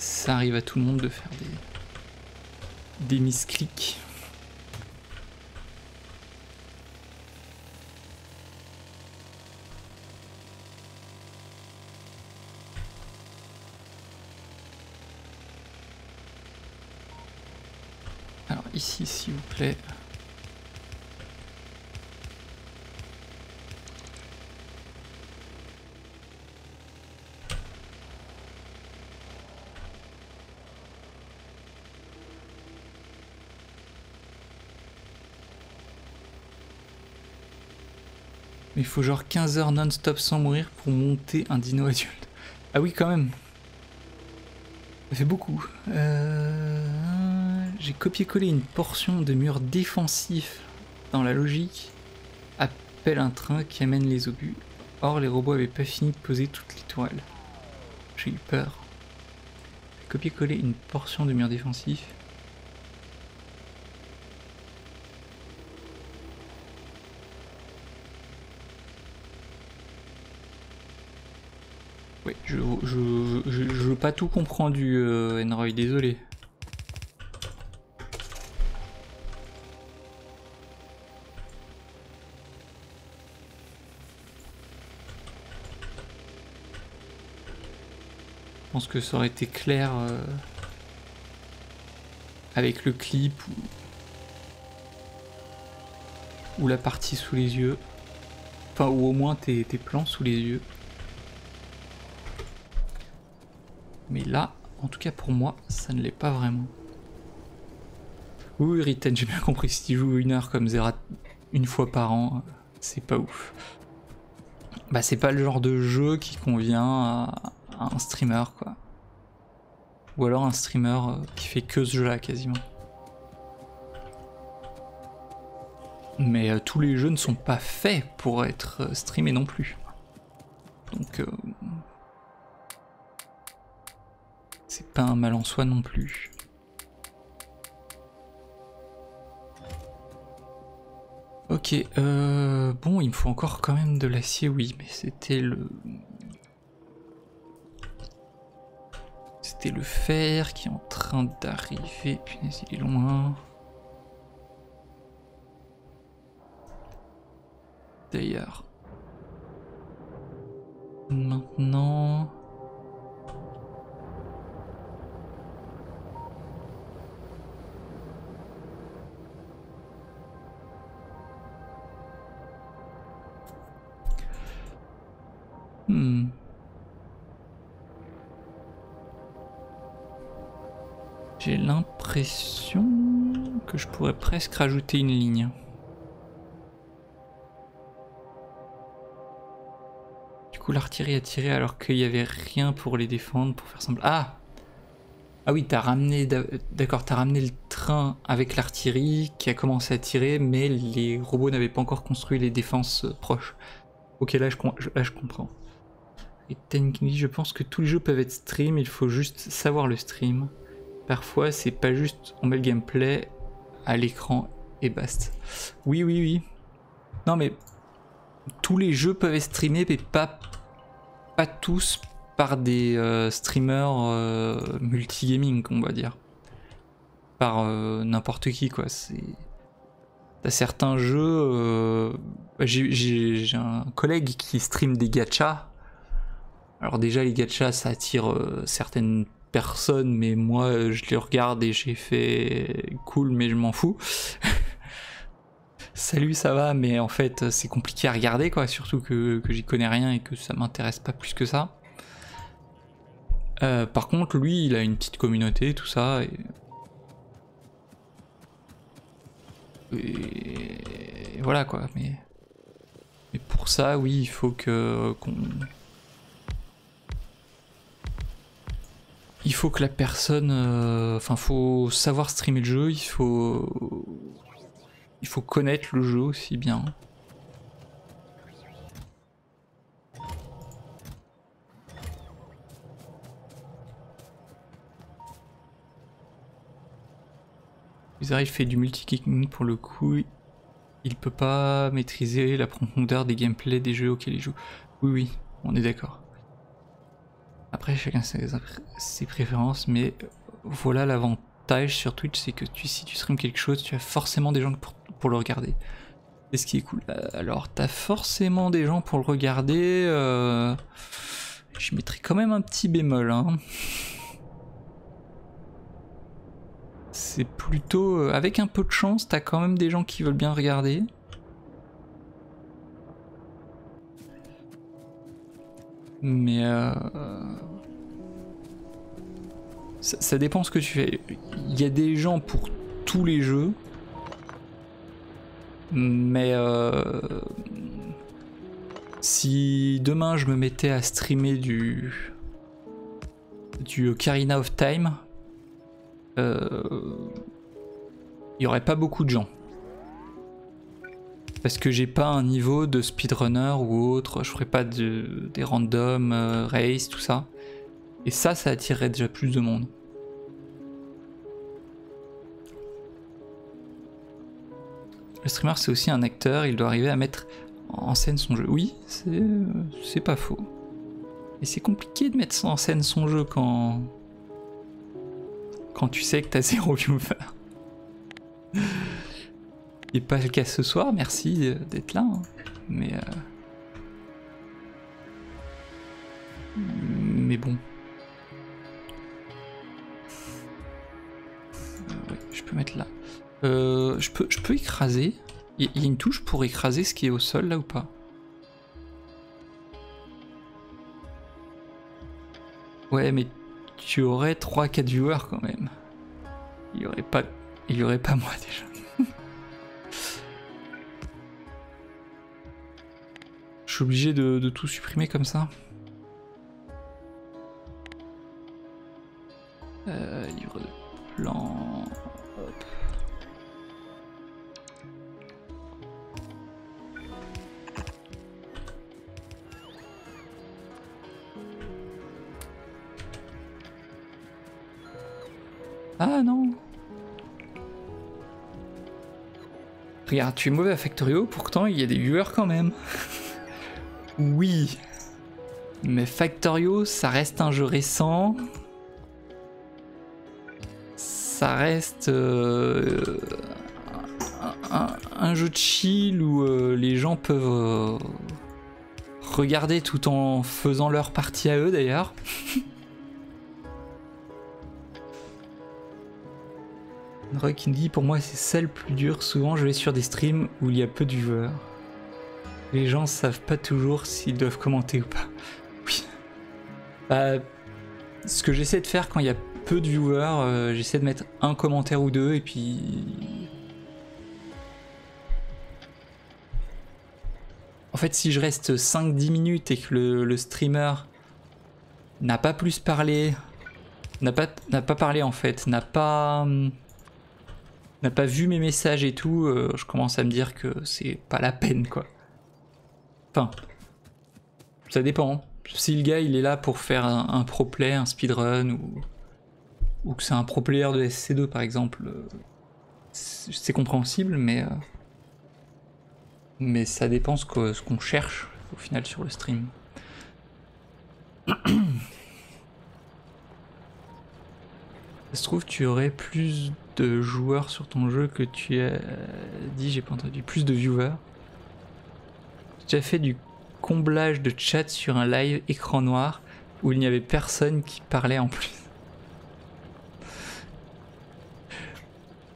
Ça arrive à tout le monde de faire des... des misclics. Alors ici s'il vous plaît. Mais il faut genre quinze heures non-stop sans mourir pour monter un dino adulte. Ah oui, quand même. Ça fait beaucoup. Euh... J'ai copié-collé une portion de mur défensif dans la logique. Appelle un train qui amène les obus. Or, les robots avaient pas fini de poser toutes les toiles. J'ai eu peur. J'ai copié-collé une portion de mur défensif. Oui, je, je, je, je, je veux pas tout comprendre du euh, Enroy, désolé. Je pense que ça aurait été clair euh, avec le clip ou, ou la partie sous les yeux. Enfin, ou au moins tes, tes plans sous les yeux. Mais là, en tout cas pour moi, ça ne l'est pas vraiment. Oui, Ritten, j'ai bien compris, si tu joues une heure comme Zerator une fois par an, c'est pas ouf. Bah c'est pas le genre de jeu qui convient à, à un streamer quoi. Ou alors un streamer qui fait que ce jeu-là quasiment. Mais euh, tous les jeux ne sont pas faits pour être streamés non plus. Donc... Euh, c'est pas un mal en soi non plus. Ok, euh, bon, il me faut encore quand même de l'acier, oui, mais c'était le... C'était le fer qui est en train d'arriver, punaise il est loin. D'ailleurs... Maintenant... Hmm. J'ai l'impression que que je pourrais presque rajouter une ligne. Du coup, l'artillerie a tiré alors qu'il n'y avait rien pour les défendre, pour faire semblant... Ah! Ah oui, t'as ramené, d'accord, t'as ramené le train avec l'artillerie qui a commencé à tirer, mais les robots n'avaient pas encore construit les défenses proches. Ok, là je, là, je comprends. Et Tenki, je pense que tous les jeux peuvent être stream, il faut juste savoir le stream. Parfois, c'est pas juste on met le gameplay à l'écran et basta. Oui, oui, oui. Non, mais tous les jeux peuvent être streamés, mais pas, pas tous. Par des euh, streamers euh, multigaming, on va dire. Par euh, n'importe qui, quoi. T'as certains jeux... Euh... J'ai un collègue qui stream des gachas. Alors déjà, les gachas, ça attire euh, certaines personnes, mais moi, je les regarde et j'ai fait... Cool, mais je m'en fous. Salut, ça va, mais en fait, c'est compliqué à regarder, quoi. Surtout que, que j'y connais rien et que ça m'intéresse pas plus que ça. Euh, par contre, lui, il a une petite communauté, tout ça. Et, et... et voilà quoi. Mais... mais pour ça, oui, il faut que qu'on. Il faut que la personne. Euh... Enfin, faut savoir streamer le jeu. Il faut. Il faut connaître le jeu aussi bien. Il fait du multi-kicking pour le coup, il peut pas maîtriser la profondeur des gameplays des jeux auxquels il joue. Oui, oui, on est d'accord. Après, chacun ses, ses préférences, mais voilà l'avantage sur Twitch, c'est que tu, si tu streams quelque chose, tu as forcément des gens pour, pour le regarder. C'est ce qui est cool. Alors, t'as forcément des gens pour le regarder. Euh... Je mettrai quand même un petit bémol. Hein. C'est plutôt... Euh, avec un peu de chance, t'as quand même des gens qui veulent bien regarder. Mais... Euh, ça, ça dépend ce que tu fais. Il y a des gens pour tous les jeux. Mais... Euh, si demain je me mettais à streamer du... du Ocarina of Time... il euh, n'y aurait pas beaucoup de gens parce que j'ai pas un niveau de speedrunner ou autre, je ferai pas de, des random euh, race tout ça, et ça ça attirerait déjà plus de monde. Le streamer c'est aussi un acteur, il doit arriver à mettre en scène son jeu. Oui, c'est pas faux, et c'est compliqué de mettre en scène son jeu quand Quand tu sais que t'as zéro viewer. Et pas le cas ce soir, merci d'être là. Hein. Mais euh... mais bon. Euh, ouais, je peux mettre là. Euh, je peux, je peux écraser. Il y a une touche pour écraser ce qui est au sol là ou pas? Ouais, mais tu aurais trois à quatre viewers quand même. Il n'y aurait pas... Il y aurait pas moi déjà. Je suis obligé de, de tout supprimer comme ça. Euh, livre de plan... Hop. Ah non. Regarde, tu es mauvais à Factorio, pourtant il y a des viewers quand même. Oui. Mais Factorio, ça reste un jeu récent. Ça reste euh, un, un, un jeu de chill où euh, les gens peuvent euh, regarder tout en faisant leur partie à eux d'ailleurs. Qui me dit pour moi c'est ça le plus dur, souvent je vais sur des streams où il y a peu de viewers, les gens savent pas toujours s'ils doivent commenter ou pas. Oui. Euh, ce que j'essaie de faire quand il y a peu de viewers, euh, j'essaie de mettre un commentaire ou deux et puis En fait, si je reste cinq dix minutes et que le, le streamer n'a pas plus parlé, n'a pas, n'a pas parlé en fait, n'a pas, n'a pas vu mes messages et tout, euh, je commence à me dire que c'est pas la peine, quoi. Enfin, ça dépend. Si le gars il est là pour faire un, un pro play, un speedrun, ou, ou que c'est un pro player de S C deux par exemple, c'est compréhensible, mais, euh, mais ça dépend ce que, ce qu'on cherche au final sur le stream. Ça se trouve, tu aurais plus de joueurs sur ton jeu que tu as dit, j'ai pas entendu, plus de viewers. J'ai déjà fait du comblage de chat sur un live écran noir où il n'y avait personne qui parlait en plus.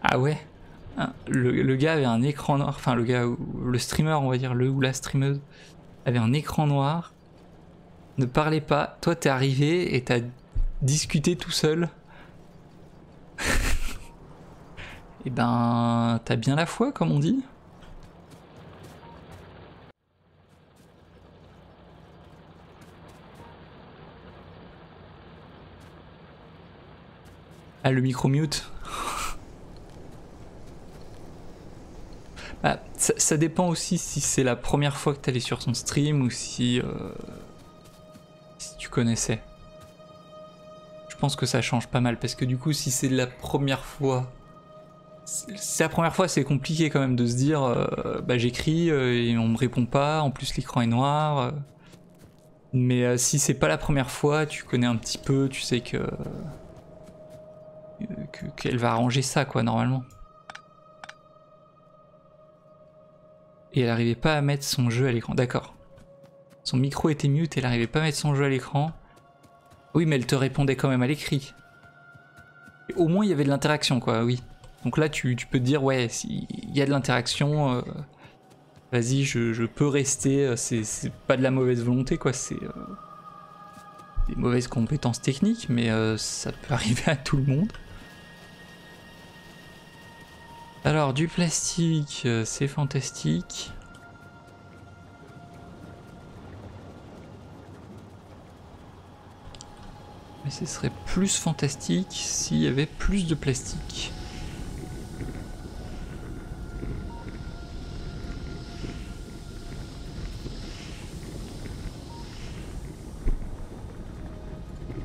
Ah ouais, le, le gars avait un écran noir, enfin le gars, le streamer on va dire, le ou la streameuse, avait un écran noir, ne parlait pas, toi t'es arrivé et t'as discuté tout seul. Et ben t'as bien la foi comme on dit. Ah, le micro mute. Bah, ça, ça dépend aussi si c'est la première fois que t'allais sur son stream ou si, euh, si tu connaissais. Je pense que ça change pas mal parce que du coup si c'est la première fois, c'est la première fois, c'est compliqué quand même de se dire euh, bah j'écris euh, et on me répond pas, en plus l'écran est noir. Euh. Mais euh, si c'est pas la première fois, tu connais un petit peu, tu sais que euh, qu'elle va arranger ça quoi normalement. Et elle n'arrivait pas à mettre son jeu à l'écran. D'accord. Son micro était mute et elle n'arrivait pas à mettre son jeu à l'écran. Oui, mais elle te répondait quand même à l'écrit. Au moins, il y avait de l'interaction, quoi, oui. Donc là, tu, tu peux te dire, ouais, s'il y a de l'interaction, euh, vas-y, je, je peux rester. C'est pas de la mauvaise volonté, quoi. C'est euh, des mauvaises compétences techniques, mais euh, ça peut arriver à tout le monde. Alors, du plastique, euh, c'est fantastique. Mais ce serait plus fantastique s'il y avait plus de plastique.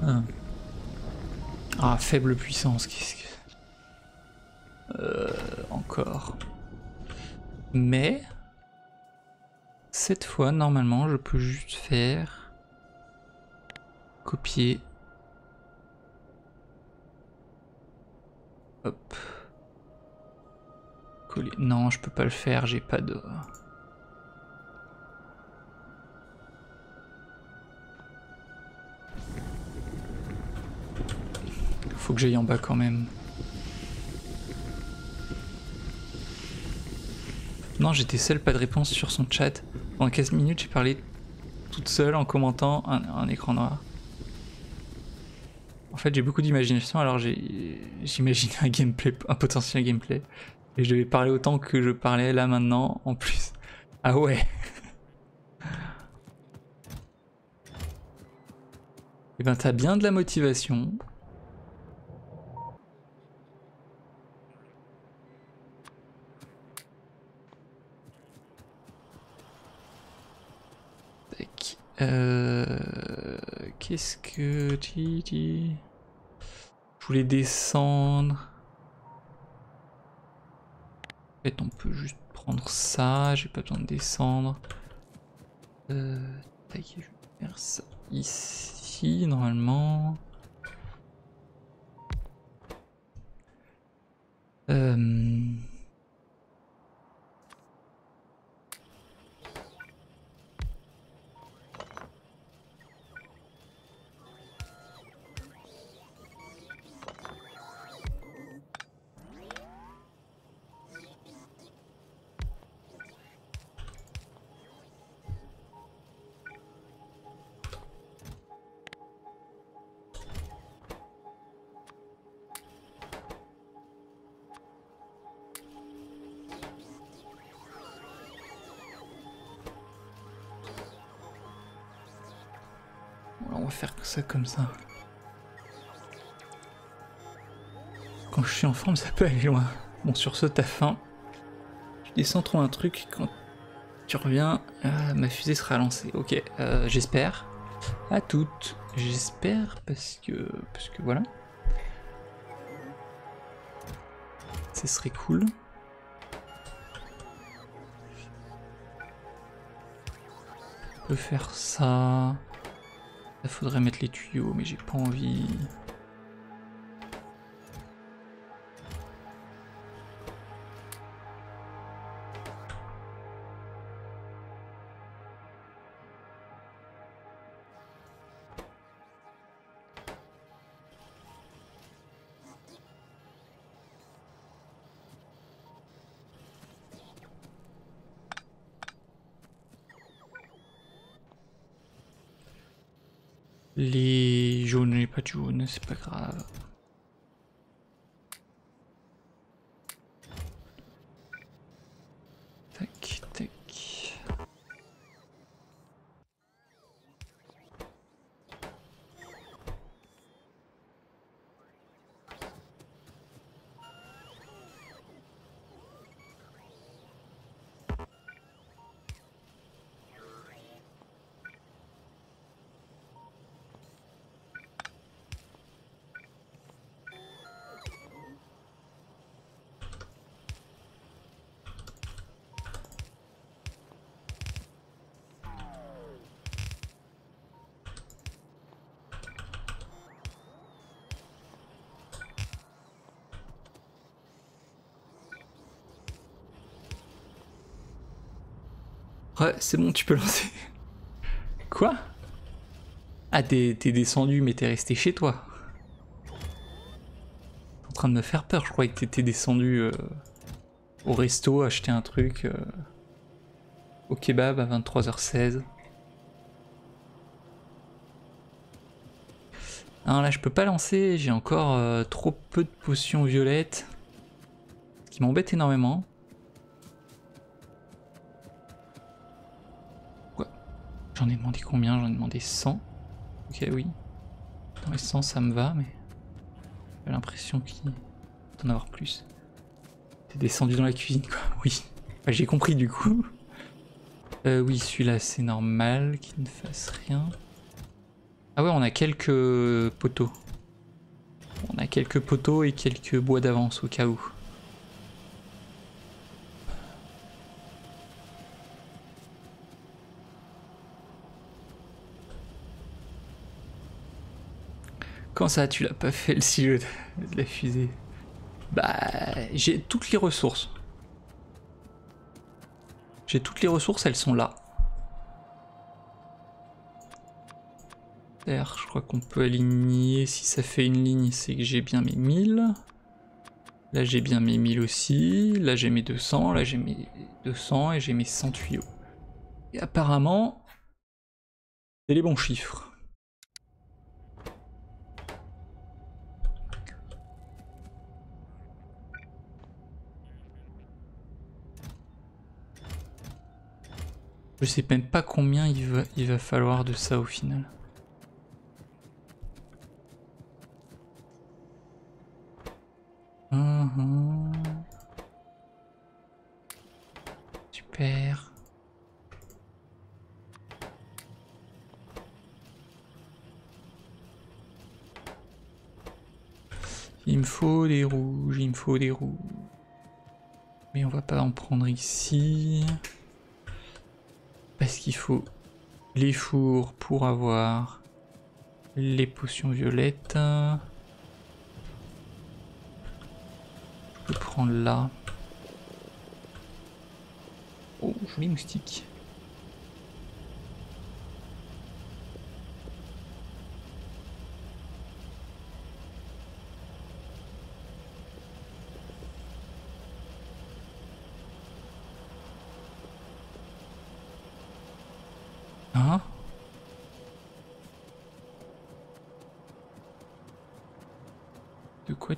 Ah, ah faible puissance, qu'est-ce que... Euh, encore. Mais cette fois, normalement, je peux juste faire copier. Hop. Coller. Non, je peux pas le faire, j'ai pas de... Faut que j'aille en bas quand même. Non, j'étais seule, pas de réponse sur son chat. Pendant quinze minutes, j'ai parlé toute seule en commentant un, un écran noir. En fait, j'ai beaucoup d'imagination, alors j'imagine un gameplay, un potentiel gameplay. Et je devais parler autant que je parlais là maintenant, en plus. Ah ouais. Et ben, t'as bien de la motivation. Euh, Qu'est-ce que... Je voulais descendre. En fait, on peut juste prendre ça. J'ai pas besoin de descendre. Euh, je vais faire ça ici, normalement. Euh... on va faire ça comme ça. Quand je suis en forme, ça peut aller loin. Bon, sur ce, t'as faim. Tu descends trop un truc, quand tu reviens, euh, ma fusée sera lancée. Ok, euh, j'espère. À toutes. J'espère, parce que... parce que voilà. Ce serait cool. On peut faire ça. Il faudrait mettre les tuyaux, mais j'ai pas envie. Les jaunes, j'ai pas de jaune, c'est pas grave. Tac, tac. Ouais, c'est bon, tu peux lancer. Quoi? Ah, t'es descendu, mais t'es resté chez toi. T'es en train de me faire peur, je croyais que t'étais descendu euh, au resto, acheter un truc euh, au kebab à vingt-trois heures seize. Non, là, je peux pas lancer, j'ai encore euh, trop peu de potions violettes. Ce qui m'embête énormément. J'en ai demandé combien? J'en ai demandé cent. Ok, oui. Dans les cent, ça me va, mais... j'ai l'impression qu'il faut en avoir plus. T'es descendu dans la cuisine, quoi. Oui. Enfin, j'ai compris, du coup. Euh, oui, celui-là, c'est normal qu'il ne fasse rien. Ah ouais, on a quelques poteaux. On a quelques poteaux et quelques bois d'avance, au cas où. Quand ça, tu l'as pas fait le silo de la fusée? Bah, j'ai toutes les ressources. J'ai toutes les ressources, elles sont là. D'ailleurs, je crois qu'on peut aligner. Si ça fait une ligne, c'est que j'ai bien mes mille. Là, j'ai bien mes mille aussi. Là, j'ai mes deux cents. Là, j'ai mes deux cents et j'ai mes cent tuyaux. Et apparemment, c'est les bons chiffres. Je sais même pas combien il va, il va falloir de ça au final. Mmh. Super. Il me faut des rouges, il me faut des rouges. Mais on va pas en prendre ici. Parce qu'il faut les fours pour avoir les potions violettes. Je peux prendre là. Oh, joli moustique.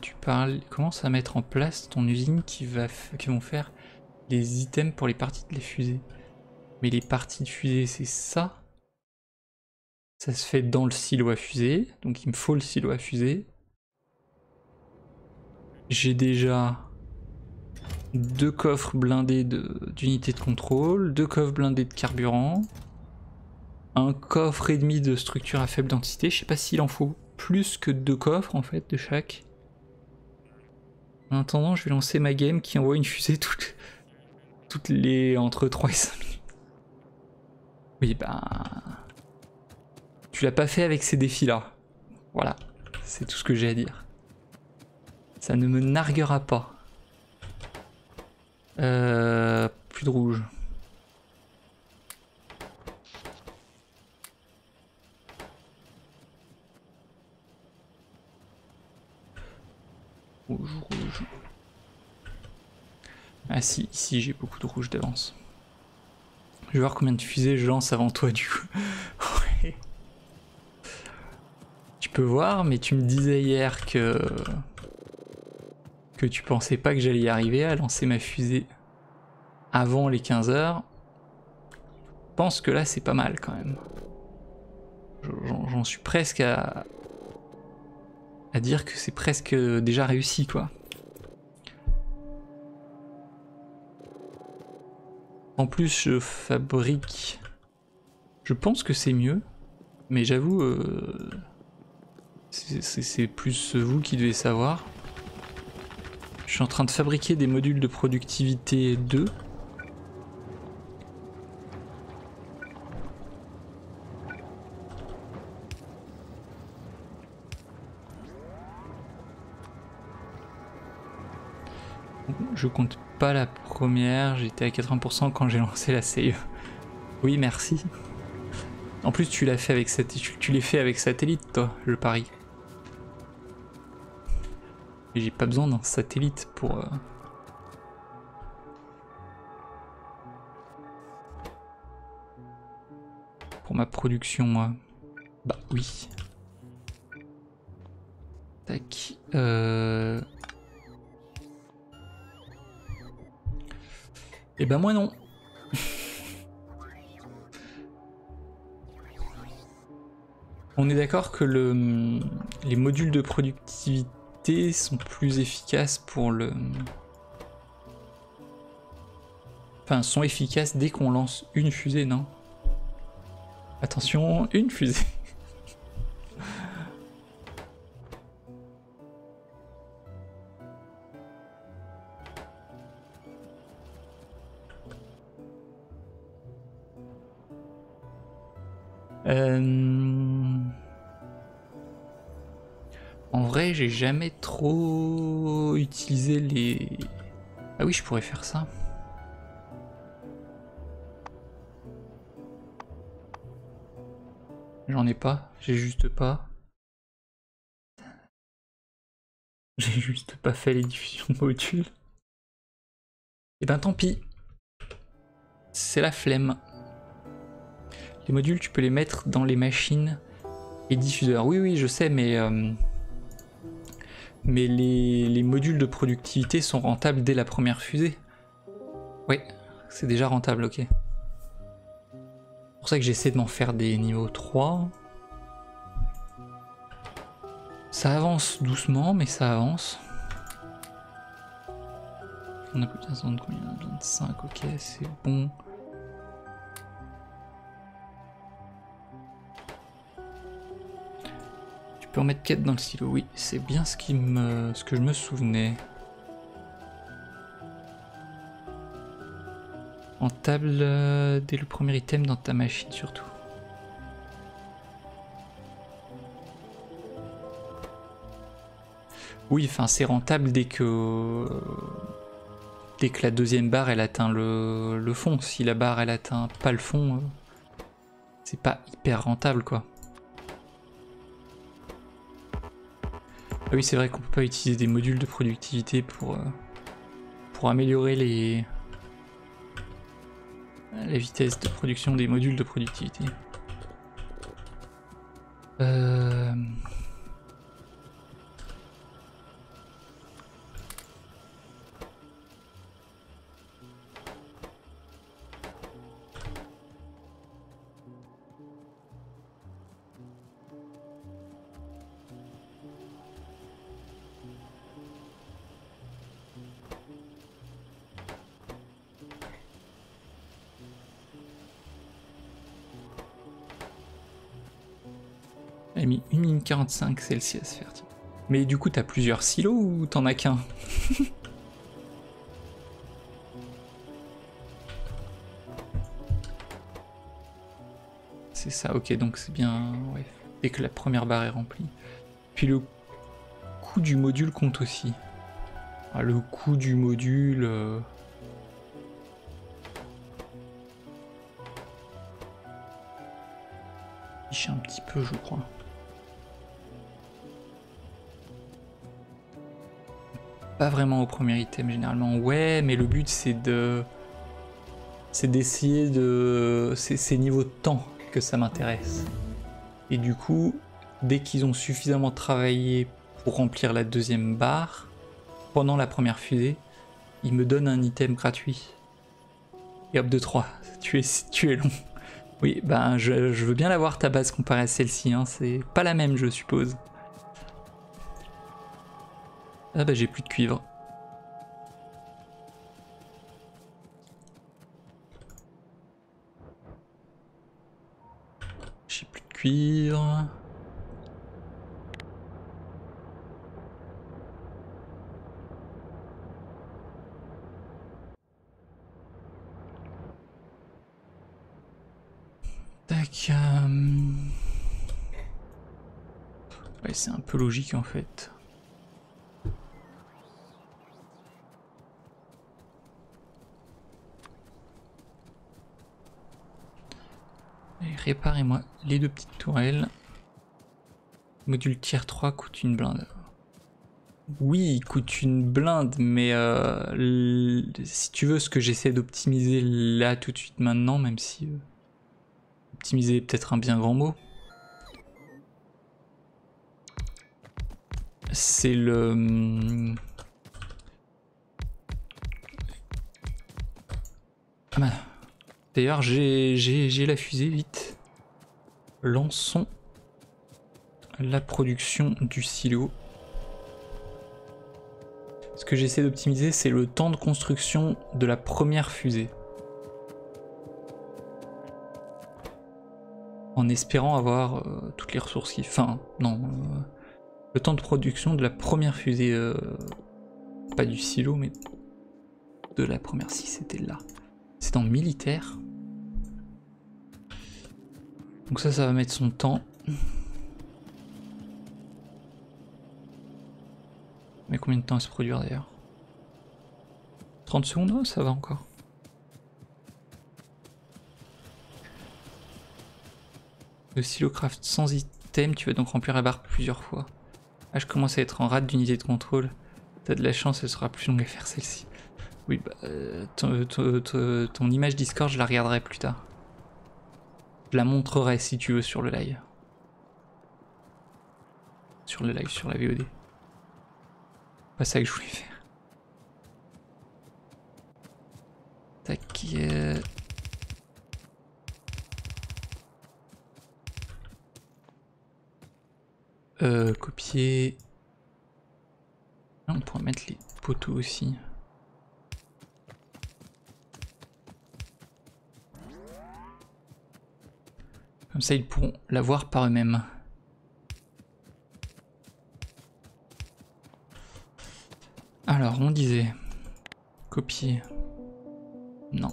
Tu parles, commence à mettre en place ton usine qui va qui vont faire les items pour les parties de les fusées. Mais les parties de fusées, c'est ça. Ça se fait dans le silo à fusée, donc il me faut le silo à fusée. J'ai déjà deux coffres blindés d'unités de, de contrôle, deux coffres blindés de carburant, un coffre et demi de structure à faible densité. Je sais pas s'il en faut plus que deux coffres en fait de chaque. En attendant, je vais lancer ma game qui envoie une fusée toutes, toutes les entre trois et cinq minutes. Oui, bah... Tu l'as pas fait avec ces défis-là. Voilà, c'est tout ce que j'ai à dire. Ça ne me narguera pas. Euh, plus de rouge. Rouge, rouge. Ah si, ici j'ai beaucoup de rouge d'avance. Je vais voir combien de fusées je lance avant toi du coup. Ouais. Tu peux voir, mais tu me disais hier que... que tu pensais pas que j'allais y arriver à lancer ma fusée avant les quinze heures. Je pense que là c'est pas mal quand même. J'en suis presque à... à dire que c'est presque déjà réussi quoi. En plus je fabrique, je pense que c'est mieux, mais j'avoue euh, c'est plus vous qui devez savoir. Je suis en train de fabriquer des modules de productivité deux. Je compte pas la première, j'étais à quatre-vingts pour cent quand j'ai lancé la C E. Oui, merci. En plus, tu l'as fait avec satellite, tu l'as fait avec satellite, toi, je parie. Et j'ai pas besoin d'un satellite pour. Euh... pour ma production, moi. Bah oui. Tac. Euh. Eh ben moi non. On est d'accord que le, les modules de productivité sont plus efficaces pour le... Enfin, sont efficaces dès qu'on lance une fusée, non? Attention, une fusée. Euh... En vrai, j'ai jamais trop utilisé les... Ah oui, je pourrais faire ça. J'en ai pas, j'ai juste pas... J'ai juste pas fait les diffusions de modules. Et ben tant pis. C'est la flemme. Les modules, tu peux les mettre dans les machines et diffuseurs. Oui, oui, je sais, mais, euh, mais les, les modules de productivité sont rentables dès la première fusée. Oui, c'est déjà rentable, ok. C'est pour ça que j'essaie de m'en faire des niveaux trois. Ça avance doucement, mais ça avance. On a plus de quinze secondes, combien? vingt-cinq, ok, c'est bon. En mettre quatre dans le silo, oui, c'est bien ce qui me, ce que je me souvenais. En table euh, dès le premier item dans ta machine surtout. Oui, enfin c'est rentable dès que dès que la deuxième barre elle atteint le, le fond. Si la barre elle atteint pas le fond, euh, c'est pas hyper rentable quoi. Ah oui, c'est vrai qu'on peut pas utiliser des modules de productivité pour, euh, pour améliorer les la vitesse de production des modules de productivité. Euh... a mis une minute quarante-cinq Celsius faire. Mais du coup, t'as plusieurs silos ou t'en as qu'un? C'est ça, ok, donc c'est bien... Ouais. Dès que la première barre est remplie. Puis le coût du module compte aussi. Ah, le coût du module... Euh... un petit peu, je crois. Pas vraiment au premier item généralement, ouais, mais le but c'est de c'est d'essayer de c'est niveau de temps que ça m'intéresse, et du coup dès qu'ils ont suffisamment travaillé pour remplir la deuxième barre pendant la première fusée, ils me donnent un item gratuit et hop de trois, tu es, tu es long. Oui, ben je, je veux bien la voir ta base comparée à celle-ci, hein. C'est pas la même je suppose. Ah bah ben, j'ai plus de cuivre. J'ai plus de cuivre. Tac. Euh... Ouais, c'est un peu logique en fait. Allez, réparez-moi les deux petites tourelles. Module tier trois coûte une blinde. Oui, il coûte une blinde, mais euh, l... si tu veux, ce que j'essaie d'optimiser là tout de suite maintenant, même si... Euh... optimiser peut-être un bien grand mot, c'est le ah, d'ailleurs j'ai la fusée, vite lançons la production du silo. Ce que j'essaie d'optimiser, c'est le temps de construction de la première fusée, en espérant avoir euh, toutes les ressources qui... Enfin, non, euh, le temps de production de la première fusée, euh, pas du silo, mais de la première, si c'était là. C'est en militaire. Donc ça, ça va mettre son temps. Mais combien de temps à se produire d'ailleurs? trente secondes, oh, ça va encore. Le silo craft sans item, tu vas donc remplir la barre plusieurs fois. Ah, je commence à être en rade d'unité de contrôle. T'as de la chance, elle sera plus longue à faire celle-ci. Oui, bah, euh, ton, ton, ton, ton image Discord, je la regarderai plus tard. Je la montrerai si tu veux sur le live. Sur le live, sur la V O D. Pas ça que je voulais faire. Tac. Euh... Euh, copier. Là, on pourra mettre les poteaux aussi. Comme ça, ils pourront la voir par eux-mêmes. Alors, on disait copier. Non.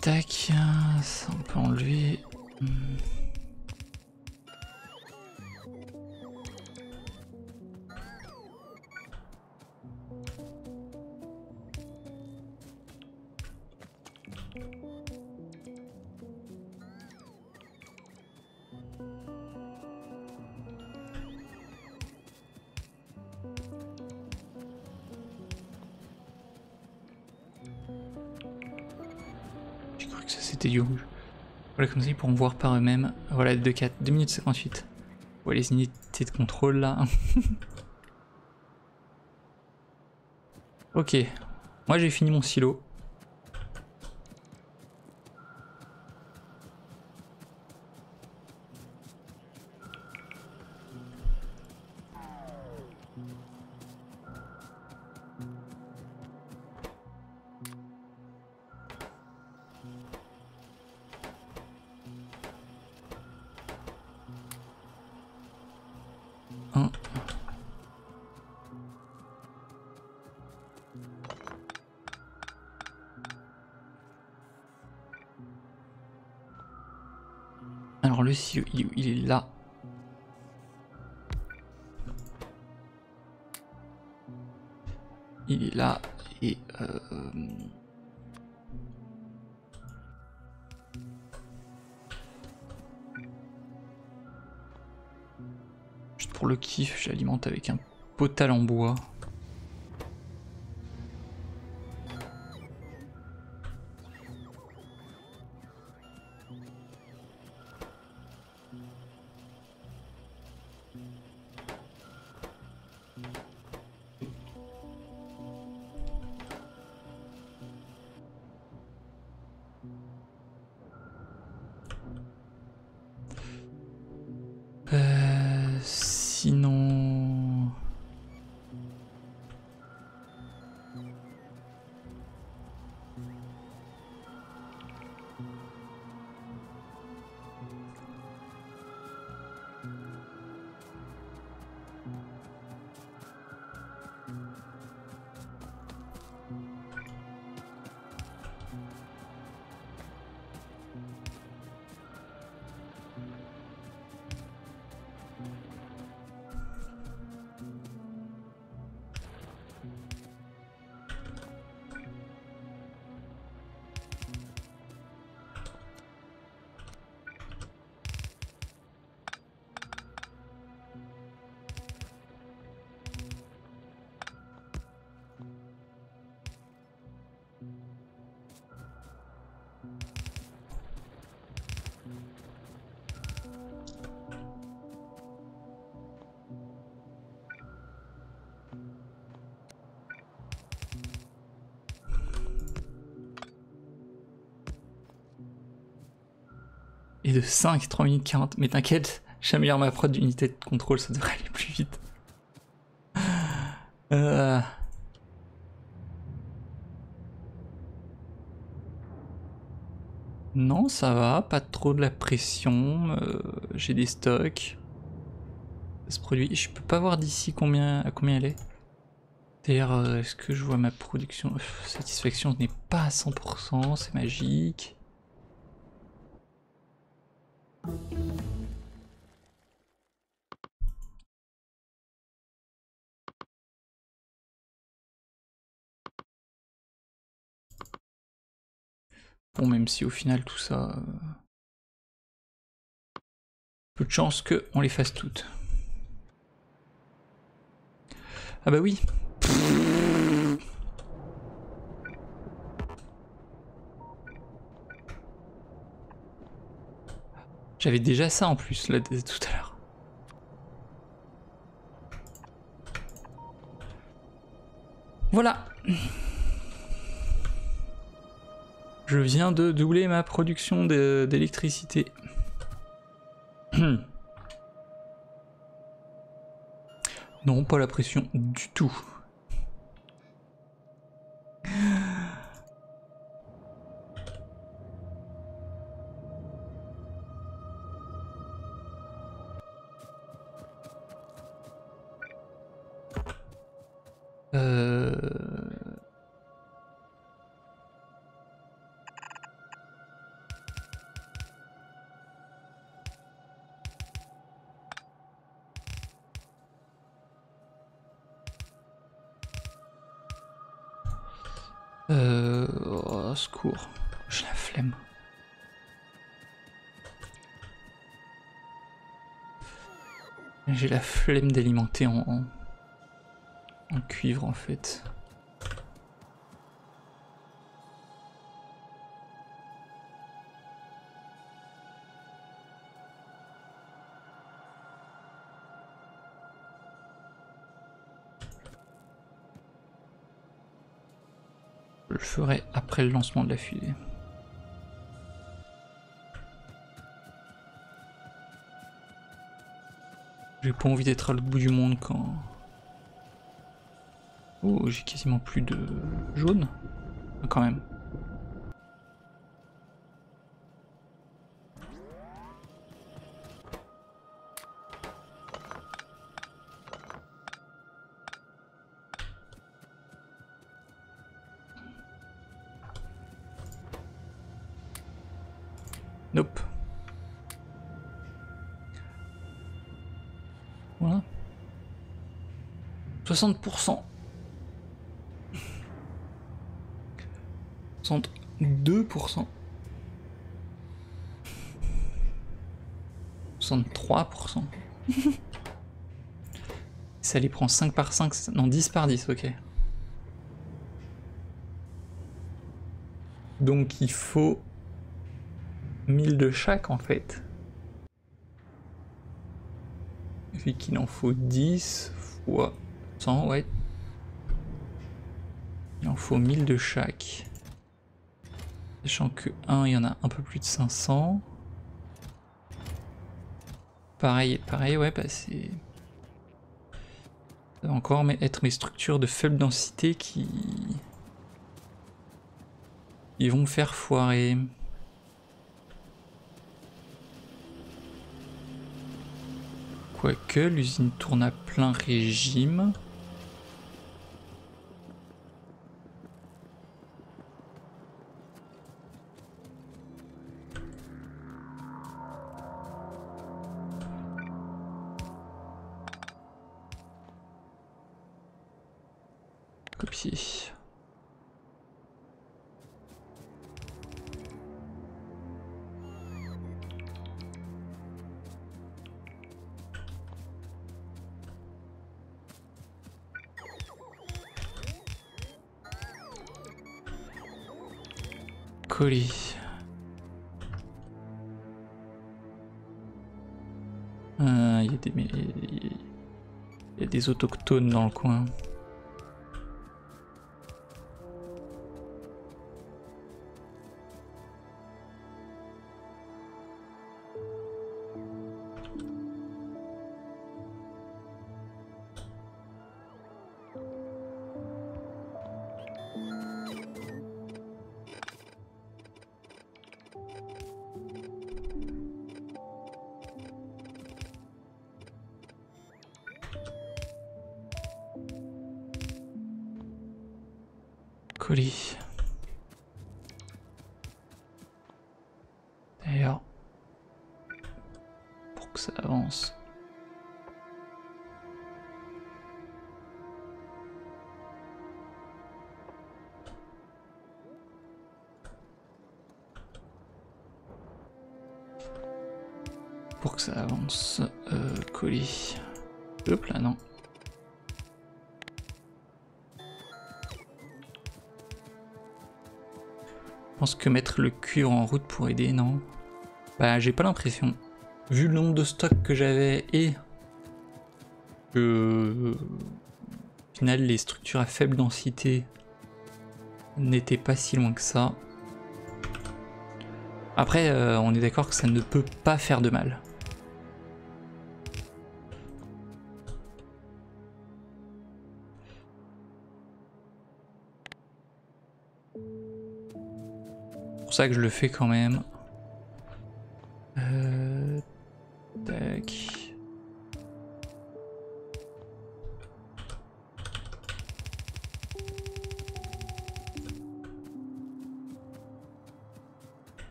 Tac, ça on peut enlever. cru que ça c'était du rouge. Voilà, comme ça ils pourront voir par eux-mêmes. Voilà, deux quatre, deux minutes cinquante-huit. Ouais, les unités de contrôle là. Ok, moi j'ai fini mon silo. Alors le silo, il, il est là. Il est là et... Euh... Juste pour le kiff, j'alimente avec un potal en bois. Et de cinq, trois minutes quarante, mais t'inquiète, j'améliore ma prod d'unité de contrôle, ça devrait aller plus vite. Euh... Non, ça va, pas trop de la pression, euh, j'ai des stocks. Ce produit, je peux pas voir d'ici combien, à combien elle est. D'ailleurs, est-ce que je vois ma production, Pff, satisfaction, je n'ai pas à cent pour cent, c'est magique. Bon, même si au final tout ça... Euh... Peu de chance que on les fasse toutes. Ah bah oui. J'avais déjà ça en plus là tout à l'heure. Voilà. Je viens de doubler ma production d'électricité. Non, pas la pression du tout. Euh... Euh, oh, secours, j'ai la flemme. J'ai la flemme d'alimenter en, en, en cuivre en fait. Je le ferai après le lancement de la fusée. J'ai pas envie d'être à l'autre bout du monde quand... Oh, j'ai quasiment plus de jaune. Quand même. Nope. Voilà. soixante pour cent. soixante-deux pour cent. soixante-trois pour cent. Ça les prend cinq par cinq, non dix par dix, ok. Donc il faut mille de chaque en fait. Vu qu'il en faut dix fois cent, ouais. Il en faut mille de chaque. Sachant que un, il y en a un peu plus de cinq cents. Pareil, pareil, ouais, bah c'est... Ça va encore mais être mes structures de faible densité qui... Ils vont me faire foirer. Quoique, l'usine tourne à plein régime. Colis. Ah, il y a des, mais, il y a des autochtones dans le coin. D'ailleurs, pour que ça avance. Pour que ça avance, euh, colis. Hop là, non. Je pense que mettre le cuivre en route pour aider, non? Bah j'ai pas l'impression. Vu le nombre de stocks que j'avais et que au final les structures à faible densité n'étaient pas si loin que ça. Après euh, on est d'accord que ça ne peut pas faire de mal. C'est pour ça que je le fais quand même. Euh, tac.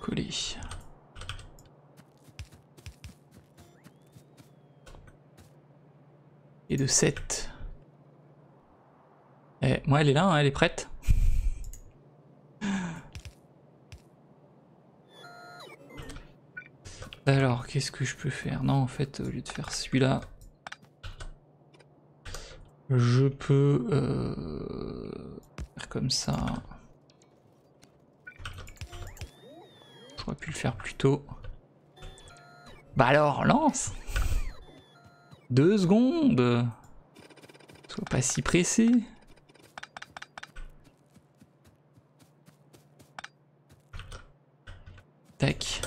Colis. Et de sept. Eh, moi elle est là, hein, elle est prête. Alors, qu'est-ce que je peux faire? Non, en fait, au lieu de faire celui-là, je peux euh, faire comme ça. J'aurais pu le faire plus tôt. Bah alors, lance. Deux secondes. Sois pas si pressé. Tac.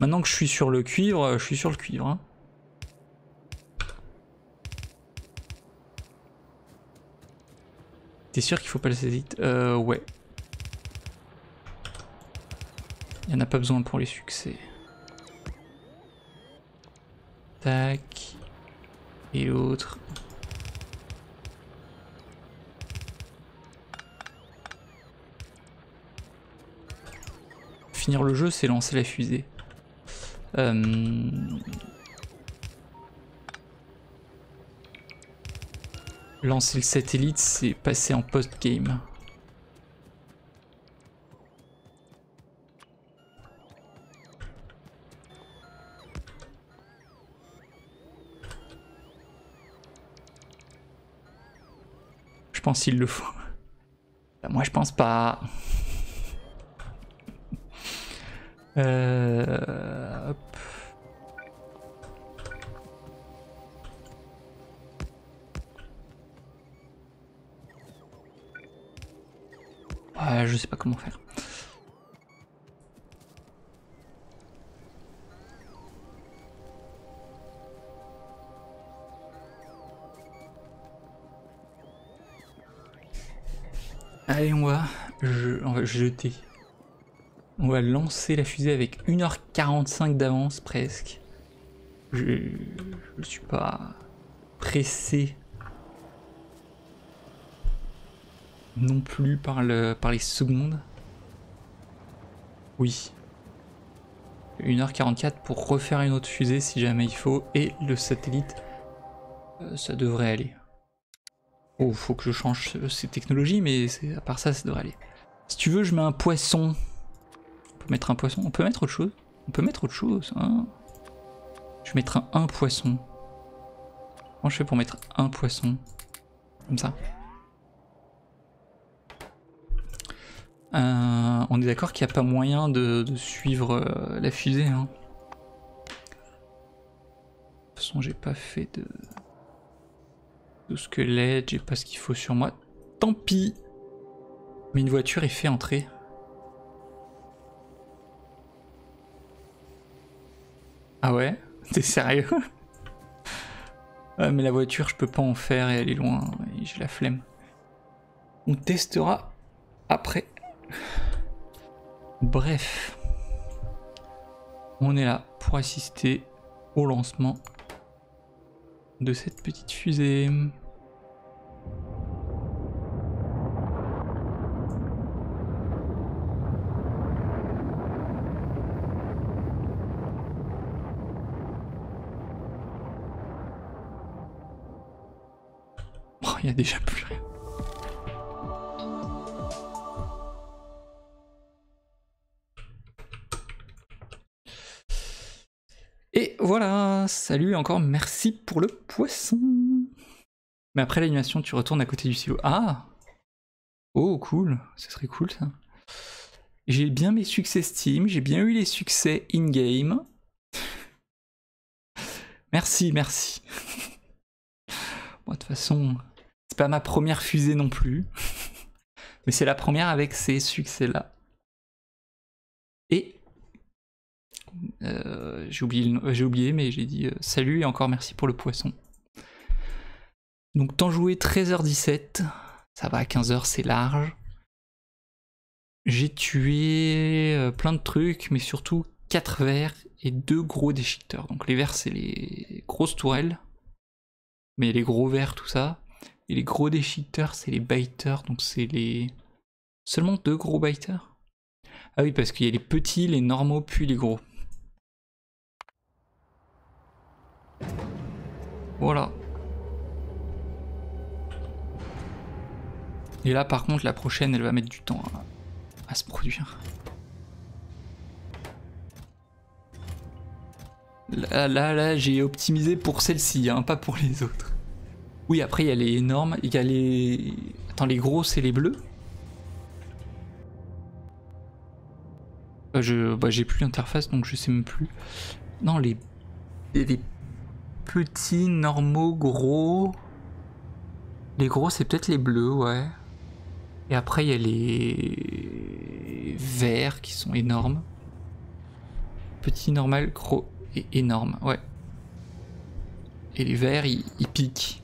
Maintenant que je suis sur le cuivre, je suis sur le cuivre. Hein. T'es sûr qu'il faut pas le saisir? Euh, ouais. Il n'y en a pas besoin pour les succès. Tac. Et l'autre. Finir le jeu, c'est lancer la fusée. Euh... Lancer le satellite, c'est passer en post-game. Je pense qu'il le faut. Ben moi, je pense pas. Euh... Hop. Euh, je sais pas comment faire. Allez, on va, je, on va jeter. On va lancer la fusée avec une heure quarante-cinq d'avance presque. Je, je suis pas pressé non plus par, le, par les secondes. Oui. une heure quarante-quatre pour refaire une autre fusée si jamais il faut. Et le satellite, euh, ça devrait aller. Oh, faut que je change ces technologies, mais à part ça, ça devrait aller. Si tu veux, je mets un poisson. On peut mettre un poisson. On peut mettre autre chose. On peut mettre autre chose. Hein. Je vais mettre un, un poisson. Comment je fais pour mettre un poisson? Comme ça. Euh, on est d'accord qu'il n'y a pas moyen de, de suivre euh, la fusée. Hein. De toute façon, j'ai pas fait de, de squelette, j'ai pas ce qu'il faut sur moi. Tant pis. Mais une voiture est fait entrer. Ah ouais? T'es sérieux? Ouais, mais la voiture, je peux pas en faire et elle est loin. J'ai la flemme. On testera après. Bref, on est là pour assister au lancement de cette petite fusée. Oh, il n'y a déjà plus rien. Et voilà, salut et encore merci pour le poisson. Mais après l'animation, tu retournes à côté du silo. Ah! Oh, cool, ce serait cool ça. J'ai bien mes succès Steam, j'ai bien eu les succès in-game. Merci, merci. Bon, de toute façon, c'est pas ma première fusée non plus. Mais c'est la première avec ces succès-là. Et... Euh, j'ai oublié, j'ai oublié, mais j'ai dit euh, salut et encore merci pour le poisson. Donc temps joué treize heures dix-sept, ça va, à quinze heures c'est large. J'ai tué euh, plein de trucs, mais surtout quatre vers et deux gros déchiqueteurs. Donc les vers c'est les grosses tourelles, mais les gros vers tout ça. Et les gros déchiqueteurs c'est les biters, donc c'est les... Seulement deux gros biters? Ah oui, parce qu'il y a les petits, les normaux, puis les gros. Voilà. Et là par contre la prochaine elle va mettre du temps à, à se produire. Là là, là j'ai optimisé pour celle-ci, hein, pas pour les autres. Oui après il y a les énormes, il y a les... Attends, les gros c'est les bleus. Euh, je... Bah j'ai plus l'interface donc je sais même plus. Non les Il y a des petits, normaux, gros. Les gros, c'est peut-être les bleus, ouais. Et après, il y a les verts qui sont énormes. Petit, normal, gros et énorme, ouais. Et les verts, ils, ils piquent.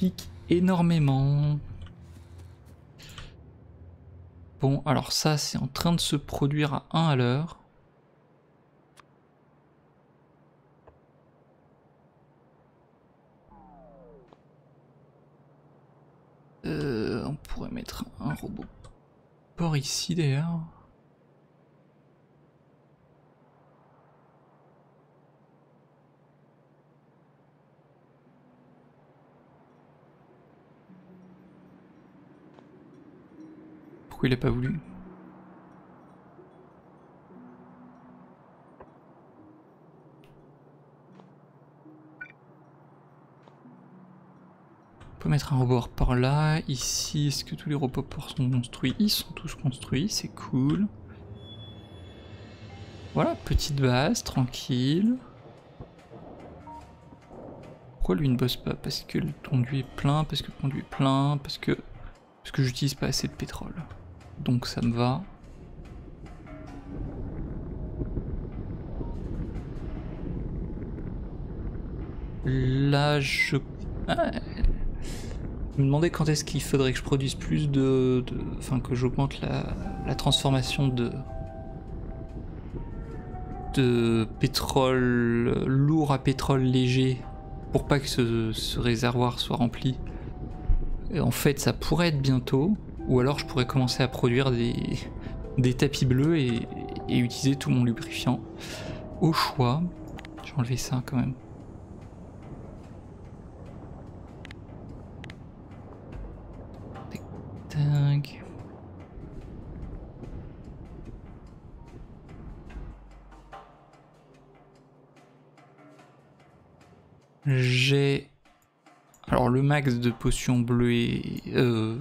Ils piquent énormément. Bon, alors ça, c'est en train de se produire à un à l'heure. Euh, on pourrait mettre un robot port ici, d'ailleurs. Pourquoi il a pas voulu? On peut mettre un robot par là, ici. Est-ce que tous les robots ports sont construits? Ils sont tous construits, c'est cool. Voilà, petite base, tranquille. Pourquoi lui ne bosse pas? Parce que le conduit est plein, parce que le conduit est plein, parce que... Parce que j'utilise pas assez de pétrole. Donc ça me va. Là je... Ah. Je me demandais quand est-ce qu'il faudrait que je produise plus de... de... Enfin que j'augmente la... la transformation de... de pétrole lourd à pétrole léger pour pas que ce, ce réservoir soit rempli. Et en fait ça pourrait être bientôt. Ou alors je pourrais commencer à produire des, des tapis bleus et, et utiliser tout mon lubrifiant au choix. J'ai enlevé ça quand même. Tac. J'ai alors le max de potions bleues et... Euh,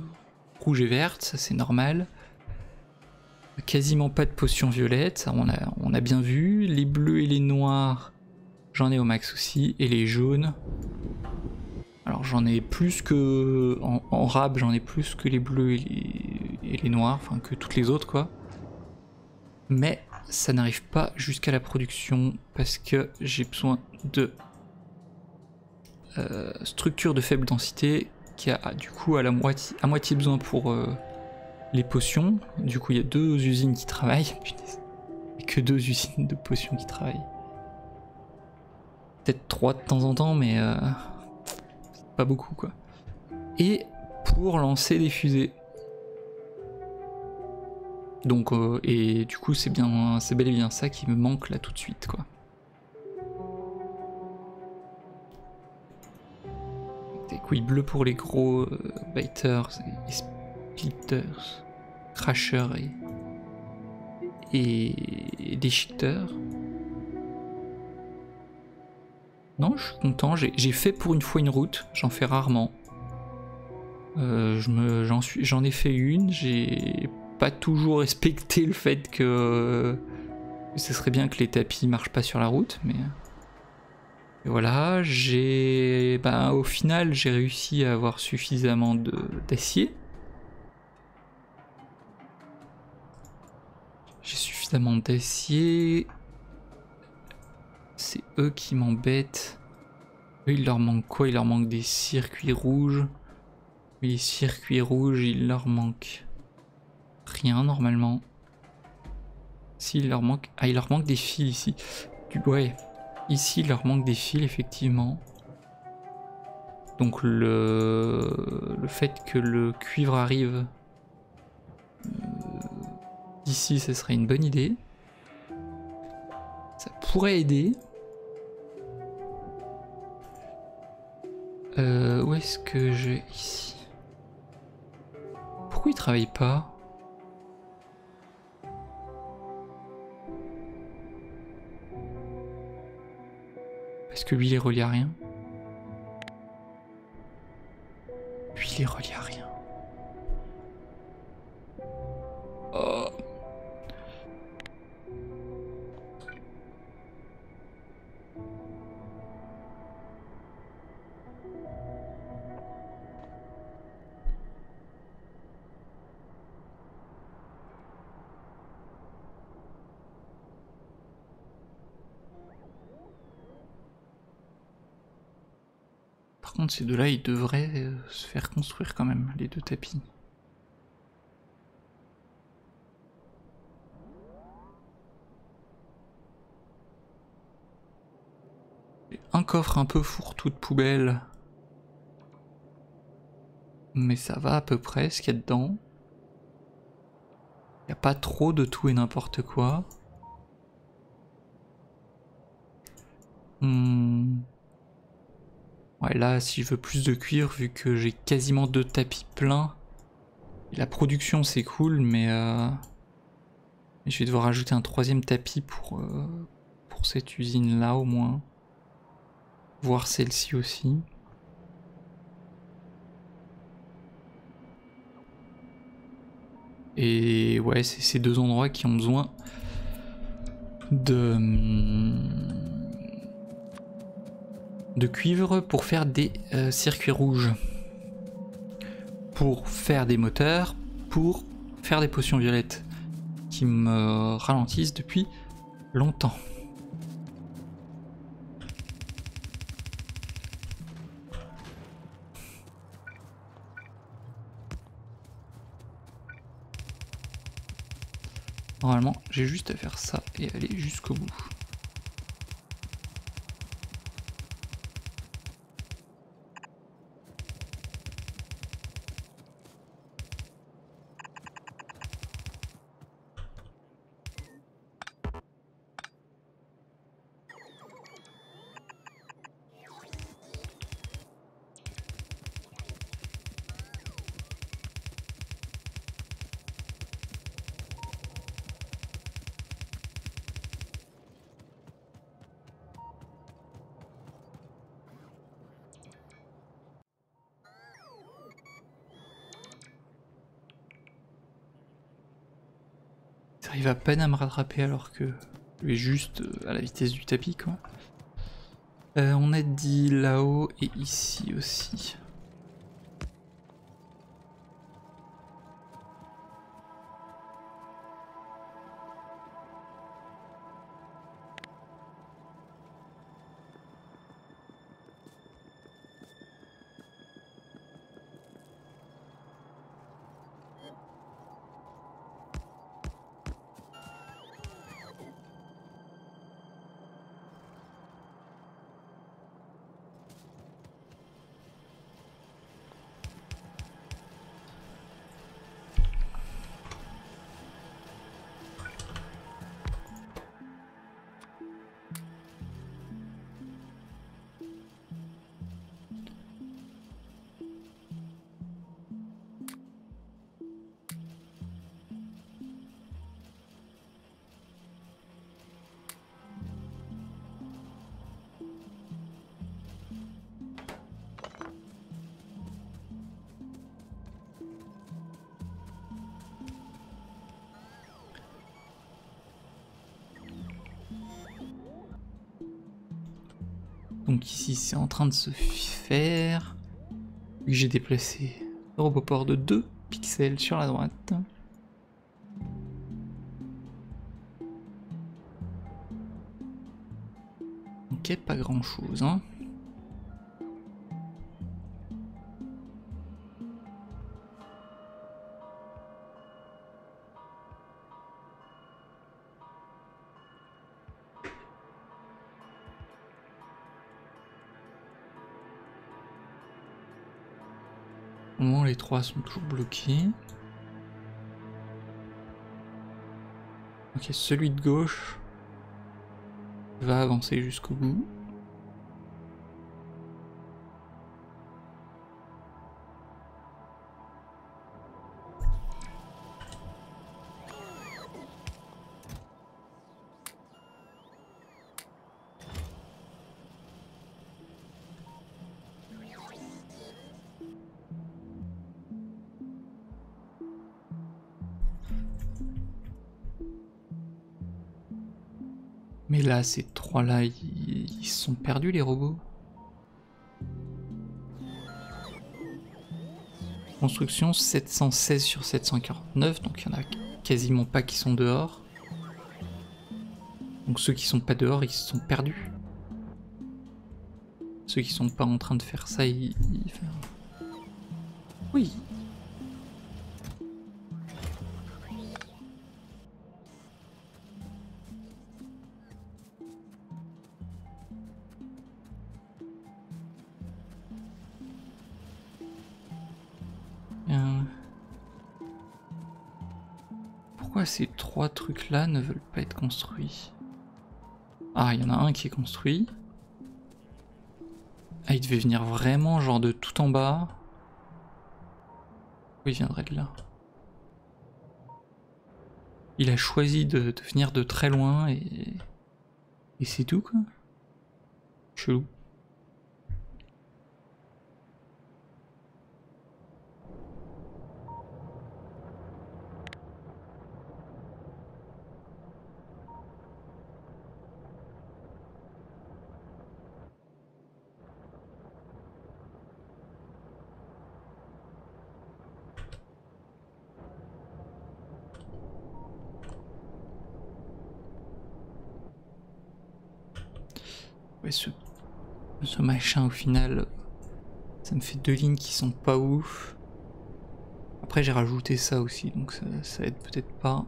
rouge et verte, ça c'est normal. Quasiment pas de potions violettes, ça on a, on a bien vu. Les bleus et les noirs, j'en ai au max aussi. Et les jaunes, alors j'en ai plus que... En, en rab, j'en ai plus que les bleus et les, et les noirs, enfin que toutes les autres quoi. Mais ça n'arrive pas jusqu'à la production parce que j'ai besoin de euh, structure de faible densité, qui a du coup à, la moitié, à moitié besoin pour euh, les potions. Du coup il y a deux usines qui travaillent. Et que deux usines de potions qui travaillent. Peut-être trois de temps en temps, mais euh, pas beaucoup quoi. Et pour lancer des fusées. Donc euh, et du coup c'est bien, c'est bel et bien ça qui me manque là tout de suite quoi. Oui, bleu pour les gros euh, biters et splitters, crashers et, et, et déchiqueteurs. Non, je suis content, j'ai fait pour une fois une route, j'en fais rarement. Euh, j'en je j'en ai fait une, j'ai pas toujours respecté le fait que euh, ce serait bien que les tapis marchent pas sur la route, mais... Et voilà, j'ai, bah, au final, j'ai réussi à avoir suffisamment d'acier. J'ai suffisamment d'acier. C'est eux qui m'embêtent. Eux, il leur manque quoi? Il leur manque des circuits rouges. Mais les circuits rouges, il leur manque rien normalement. S'il leur manque... Ah, il leur manque des fils ici. Du... Ouais. Ici, il leur manque des fils, effectivement. Donc le, le fait que le cuivre arrive euh, ici, ce serait une bonne idée. Ça pourrait aider. Euh, où est-ce que j'ai ici? Pourquoi il travaille pas? Parce que lui il est relié à rien. Lui il est relié à rien. Oh. Par contre, ces deux-là, ils devraient euh, se faire construire quand même, les deux tapis. J'ai un coffre un peu fourre-tout de poubelle. Mais ça va à peu près, ce qu'il y a dedans. Il n'y a pas trop de tout et n'importe quoi. Hmm. Ouais, là, si je veux plus de cuivre, vu que j'ai quasiment deux tapis pleins, la production c'est cool, mais euh... je vais devoir ajouter un troisième tapis pour, euh... pour cette usine-là au moins. Voir celle-ci aussi. Et ouais, c'est ces deux endroits qui ont besoin de, de cuivre pour faire des euh, circuits rouges, pour faire des moteurs, pour faire des potions violettes qui me ralentissent depuis longtemps. Normalement, j'ai juste à faire ça et aller jusqu'au bout. À peine à me rattraper alors que je vais juste à la vitesse du tapis quoi. Euh, on a dit là-haut et ici aussi. Donc ici c'est en train de se faire. J'ai déplacé le Roboport de deux pixels sur la droite. Ok, pas grand chose hein. Trois sont toujours bloqués. Ok, celui de gauche va avancer jusqu'au bout. Mais là, ces trois-là, ils sont perdus, les robots. Construction sept cent seize sur sept cent quarante-neuf, donc il n'y en a quasiment pas qui sont dehors. Donc ceux qui sont pas dehors, ils sont perdus. ceux qui sont pas en train de faire ça, ils... Oui. Ces trois trucs là ne veulent pas être construits. Ah, il y en a un qui est construit. Ah, il devait venir vraiment genre de tout en bas. Oui, il viendrait de là. Il a choisi de, de venir de très loin et... Et c'est tout quoi. Chelou. Ce, ce machin au final, ça me fait deux lignes qui sont pas ouf. Après j'ai rajouté ça aussi, donc ça, ça aide peut-être pas.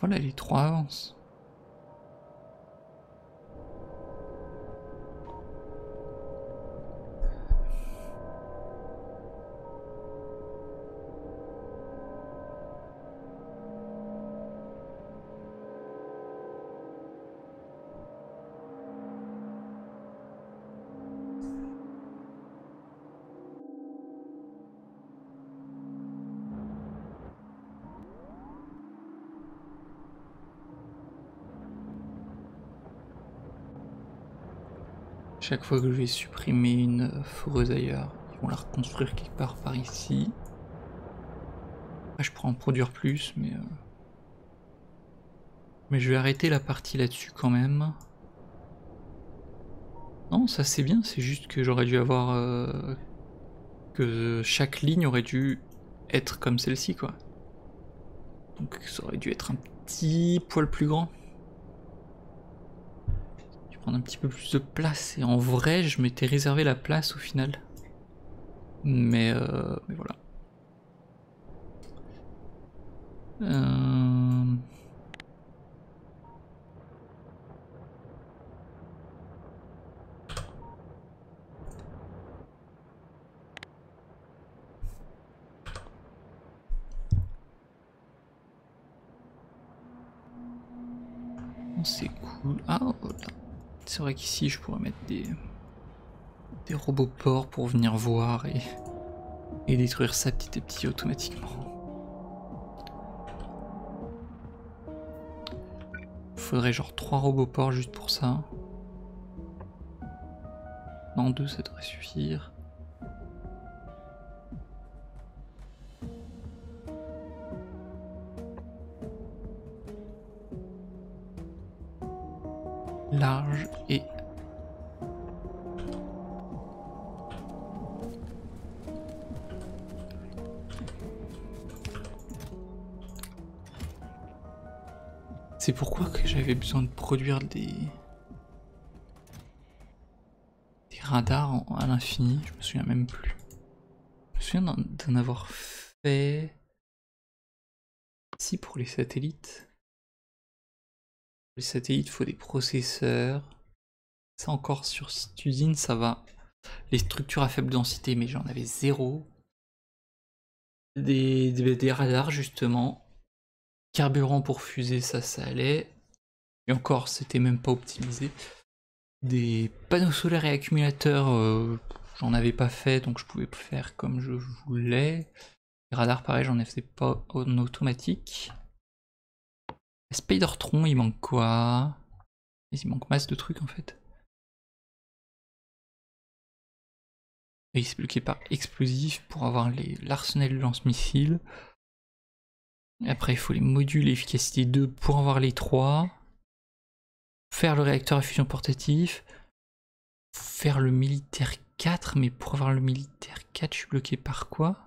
Voilà, les trois avancent. Chaque fois que je vais supprimer une foreuse ailleurs, ils vont la reconstruire quelque part par ici. Après, je pourrais en produire plus, mais... Euh... Mais je vais arrêter la partie là-dessus quand même. Non, ça c'est bien, c'est juste que j'aurais dû avoir... Euh... Que chaque ligne aurait dû être comme celle-ci, quoi. Donc ça aurait dû être un petit poil plus grand. Prendre un petit peu plus de place, et en vrai je m'étais réservé la place au final, mais, euh, mais voilà. Euh... C'est cool. Ah voilà. C'est vrai qu'ici je pourrais mettre des, des roboports pour venir voir et, et détruire ça petit à petit automatiquement. Faudrait genre trois roboports juste pour ça. Non, deux ça devrait suffire. Large et... C'est pourquoi que j'avais besoin de produire des... des radars en... à l'infini, je me souviens même plus. Je me souviens d'en avoir fait... Si, pour les satellites. Les satellites, il faut des processeurs. Ça encore sur cette usine, ça va. Les structures à faible densité, mais j'en avais zéro. Des, des, des radars, justement. Carburant pour fusée, ça, ça allait. Et encore, c'était même pas optimisé. Des panneaux solaires et accumulateurs, euh, j'en avais pas fait, donc je pouvais faire comme je voulais. Les radars, pareil, j'en faisais pas en automatique. Spidertron, il manque quoi? Il manque masse de trucs en fait. Et il s'est bloqué par explosif pour avoir l'arsenal de lance-missiles. Après, il faut les modules efficacité deux pour avoir les trois. Faire le réacteur à fusion portatif. faire le militaire quatre, mais pour avoir le militaire quatre, je suis bloqué par quoi?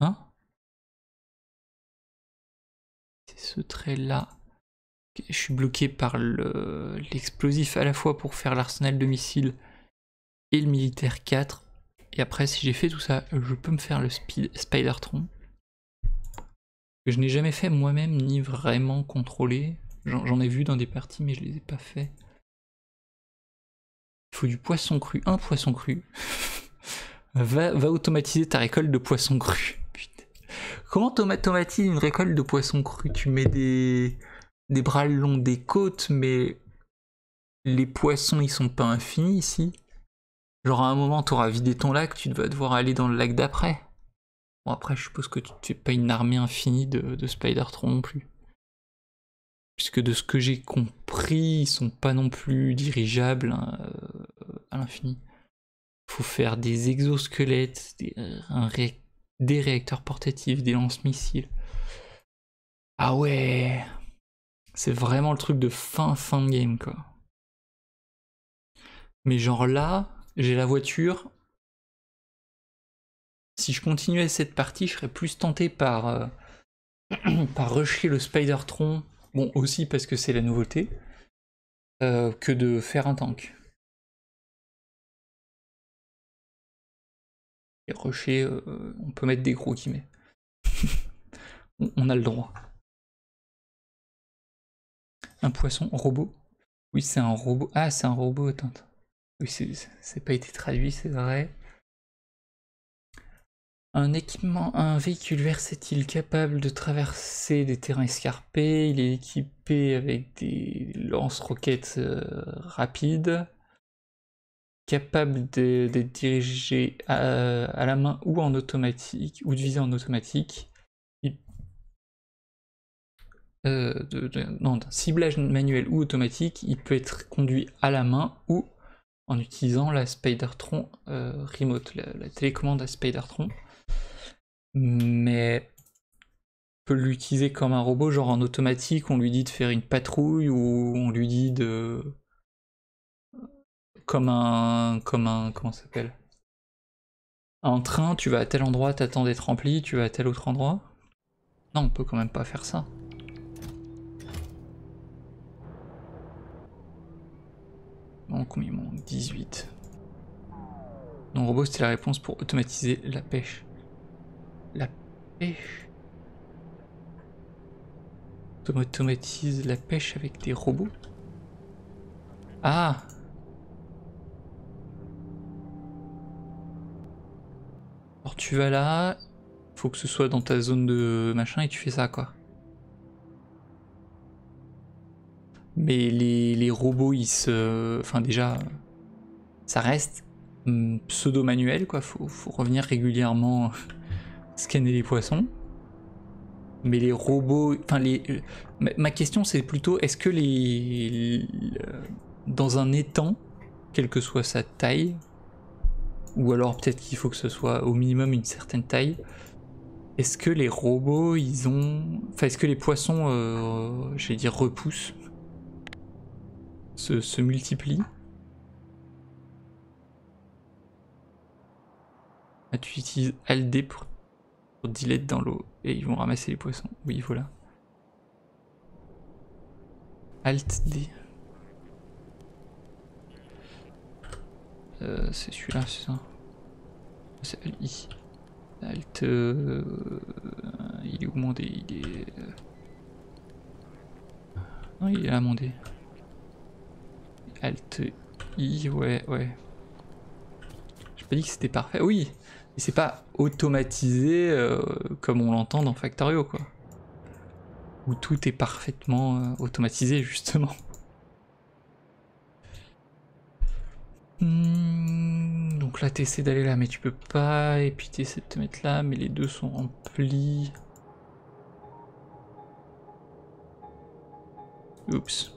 Hein? C'est ce trait-là. Je suis bloqué par l'explosif le... à la fois pour faire l'arsenal de missiles et le militaire quatre. Et après, si j'ai fait tout ça, je peux me faire le Spidertron. Que je n'ai jamais fait moi-même, ni vraiment contrôlé. J'en ai vu dans des parties, mais je les ai pas fait. Il faut du poisson cru. Un poisson cru. va, va automatiser ta récolte de poisson cru. Putain. Comment t'automatises une récolte de poisson cru? Tu mets des... des bras le long des côtes, mais les poissons, ils sont pas infinis ici. Genre à un moment, t'auras vidé ton lac, tu vas devoir aller dans le lac d'après. Bon, après, je suppose que tu n'es pas une armée infinie de, de Spider-Tron non plus. Puisque de ce que j'ai compris, ils sont pas non plus dirigeables hein, à l'infini. Faut faire des exosquelettes, des, un ré, des réacteurs portatifs, des lance-missiles. Ah ouais! C'est vraiment le truc de fin, fin de game, quoi. Mais genre là, j'ai la voiture. Si je continuais cette partie, je serais plus tenté par, euh, par rusher le Spider-Tron. Bon, aussi parce que c'est la nouveauté. Euh, que de faire un tank. Et rusher, euh, on peut mettre des gros guillemets. On a le droit. Un poisson robot? Oui, c'est un robot. Ah, c'est un robot, attends. Oui, c'est pas été traduit, c'est vrai. Un équipement, un véhicule versatile capable de traverser des terrains escarpés. Il est équipé avec des lance-roquettes euh, rapides. Capable d'être dirigé à, à la main ou en automatique, ou de viser en automatique. Euh, d'un ciblage manuel ou automatique, il peut être conduit à la main ou en utilisant la Spider-Tron euh, remote, la, la télécommande à Spider-Tron. Mais on peut l'utiliser comme un robot, genre en automatique, on lui dit de faire une patrouille ou on lui dit de... Comme un... Comme un comment ça s'appelle? Un train, tu vas à tel endroit, t'attends d'être rempli, tu vas à tel autre endroit. Non, on peut quand même pas faire ça. Combien il manque? dix-huit. Non, robot, c'était la réponse pour automatiser la pêche. La pêche? On automatise la pêche avec des robots? Ah! Alors tu vas là, faut que ce soit dans ta zone de machin et tu fais ça quoi. Mais les, les robots, ils se... Enfin déjà, ça reste pseudo-manuel, quoi. Faut, faut revenir régulièrement scanner les poissons. Mais les robots... Enfin, les... Ma question, c'est plutôt, est-ce que les... Dans un étang, quelle que soit sa taille, ou alors peut-être qu'il faut que ce soit au minimum une certaine taille, est-ce que les robots, ils ont... Enfin, est-ce que les poissons, euh, j'allais dire, repoussent? Se, se multiplient. Ah, tu utilises Aldé pour, pour dilette dans l'eau et ils vont ramasser les poissons. Oui, voilà. Alt D. Euh, c'est celui-là, c'est ça. C'est L I. Alt. Euh, il est augmenté. Il est. Non, il est amendé. Alt I, ouais, ouais. J'ai pas dit que c'était parfait. Oui, mais c'est pas automatisé euh, comme on l'entend dans Factorio, quoi. Où tout est parfaitement euh, automatisé, justement. Mmh, donc là, t'essaies d'aller là, mais tu peux pas. Et puis t'essaies de te mettre là, mais les deux sont remplis. Oups.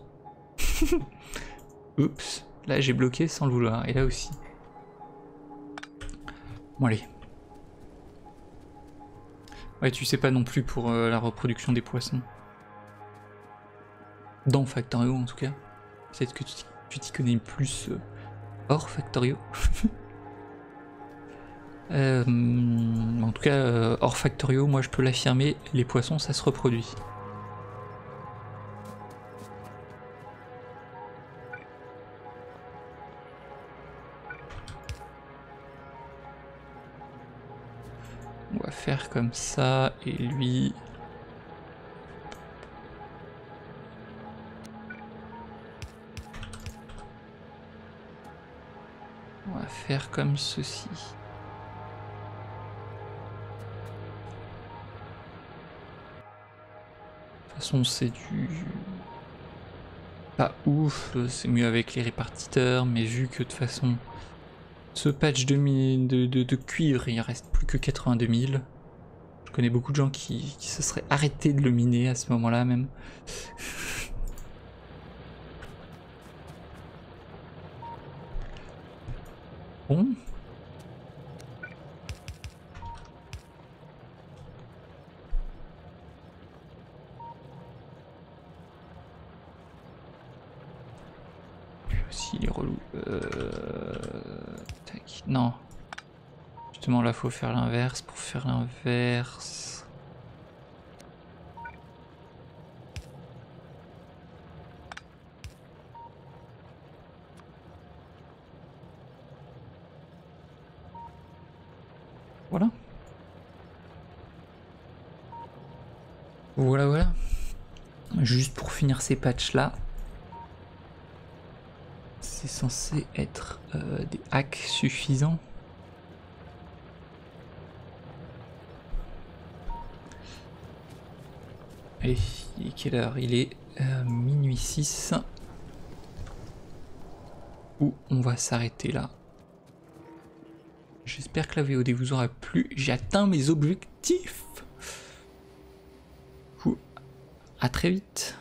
Oups, là j'ai bloqué sans le vouloir, et là aussi. Bon allez. Ouais, tu sais pas non plus pour euh, la reproduction des poissons. dans Factorio en tout cas. Peut-être que tu t'y connais plus euh, hors Factorio. euh, en tout cas, euh, hors Factorio, moi je peux l'affirmer, les poissons ça se reproduit. On va faire comme ça, et lui... On va faire comme ceci. De toute façon, c'est du... pas ouf, c'est mieux avec les répartiteurs, mais vu que de toute façon... Ce patch de, de, de, de cuivre, il reste plus que quatre-vingt-deux mille. Je connais beaucoup de gens qui, qui se seraient arrêtés de le miner à ce moment-là même. Bon. Lui aussi, il est relou. Euh... Non, justement là faut faire l'inverse, pour faire l'inverse. Voilà. Voilà, voilà. Juste pour finir ces patchs là. C'est censé être euh, des hacks suffisants. Allez, il est quelle heure? Il est euh, minuit six. Où on va s'arrêter là. J'espère que la V O D vous aura plu. J'ai atteint mes objectifs. Du coup, à très vite.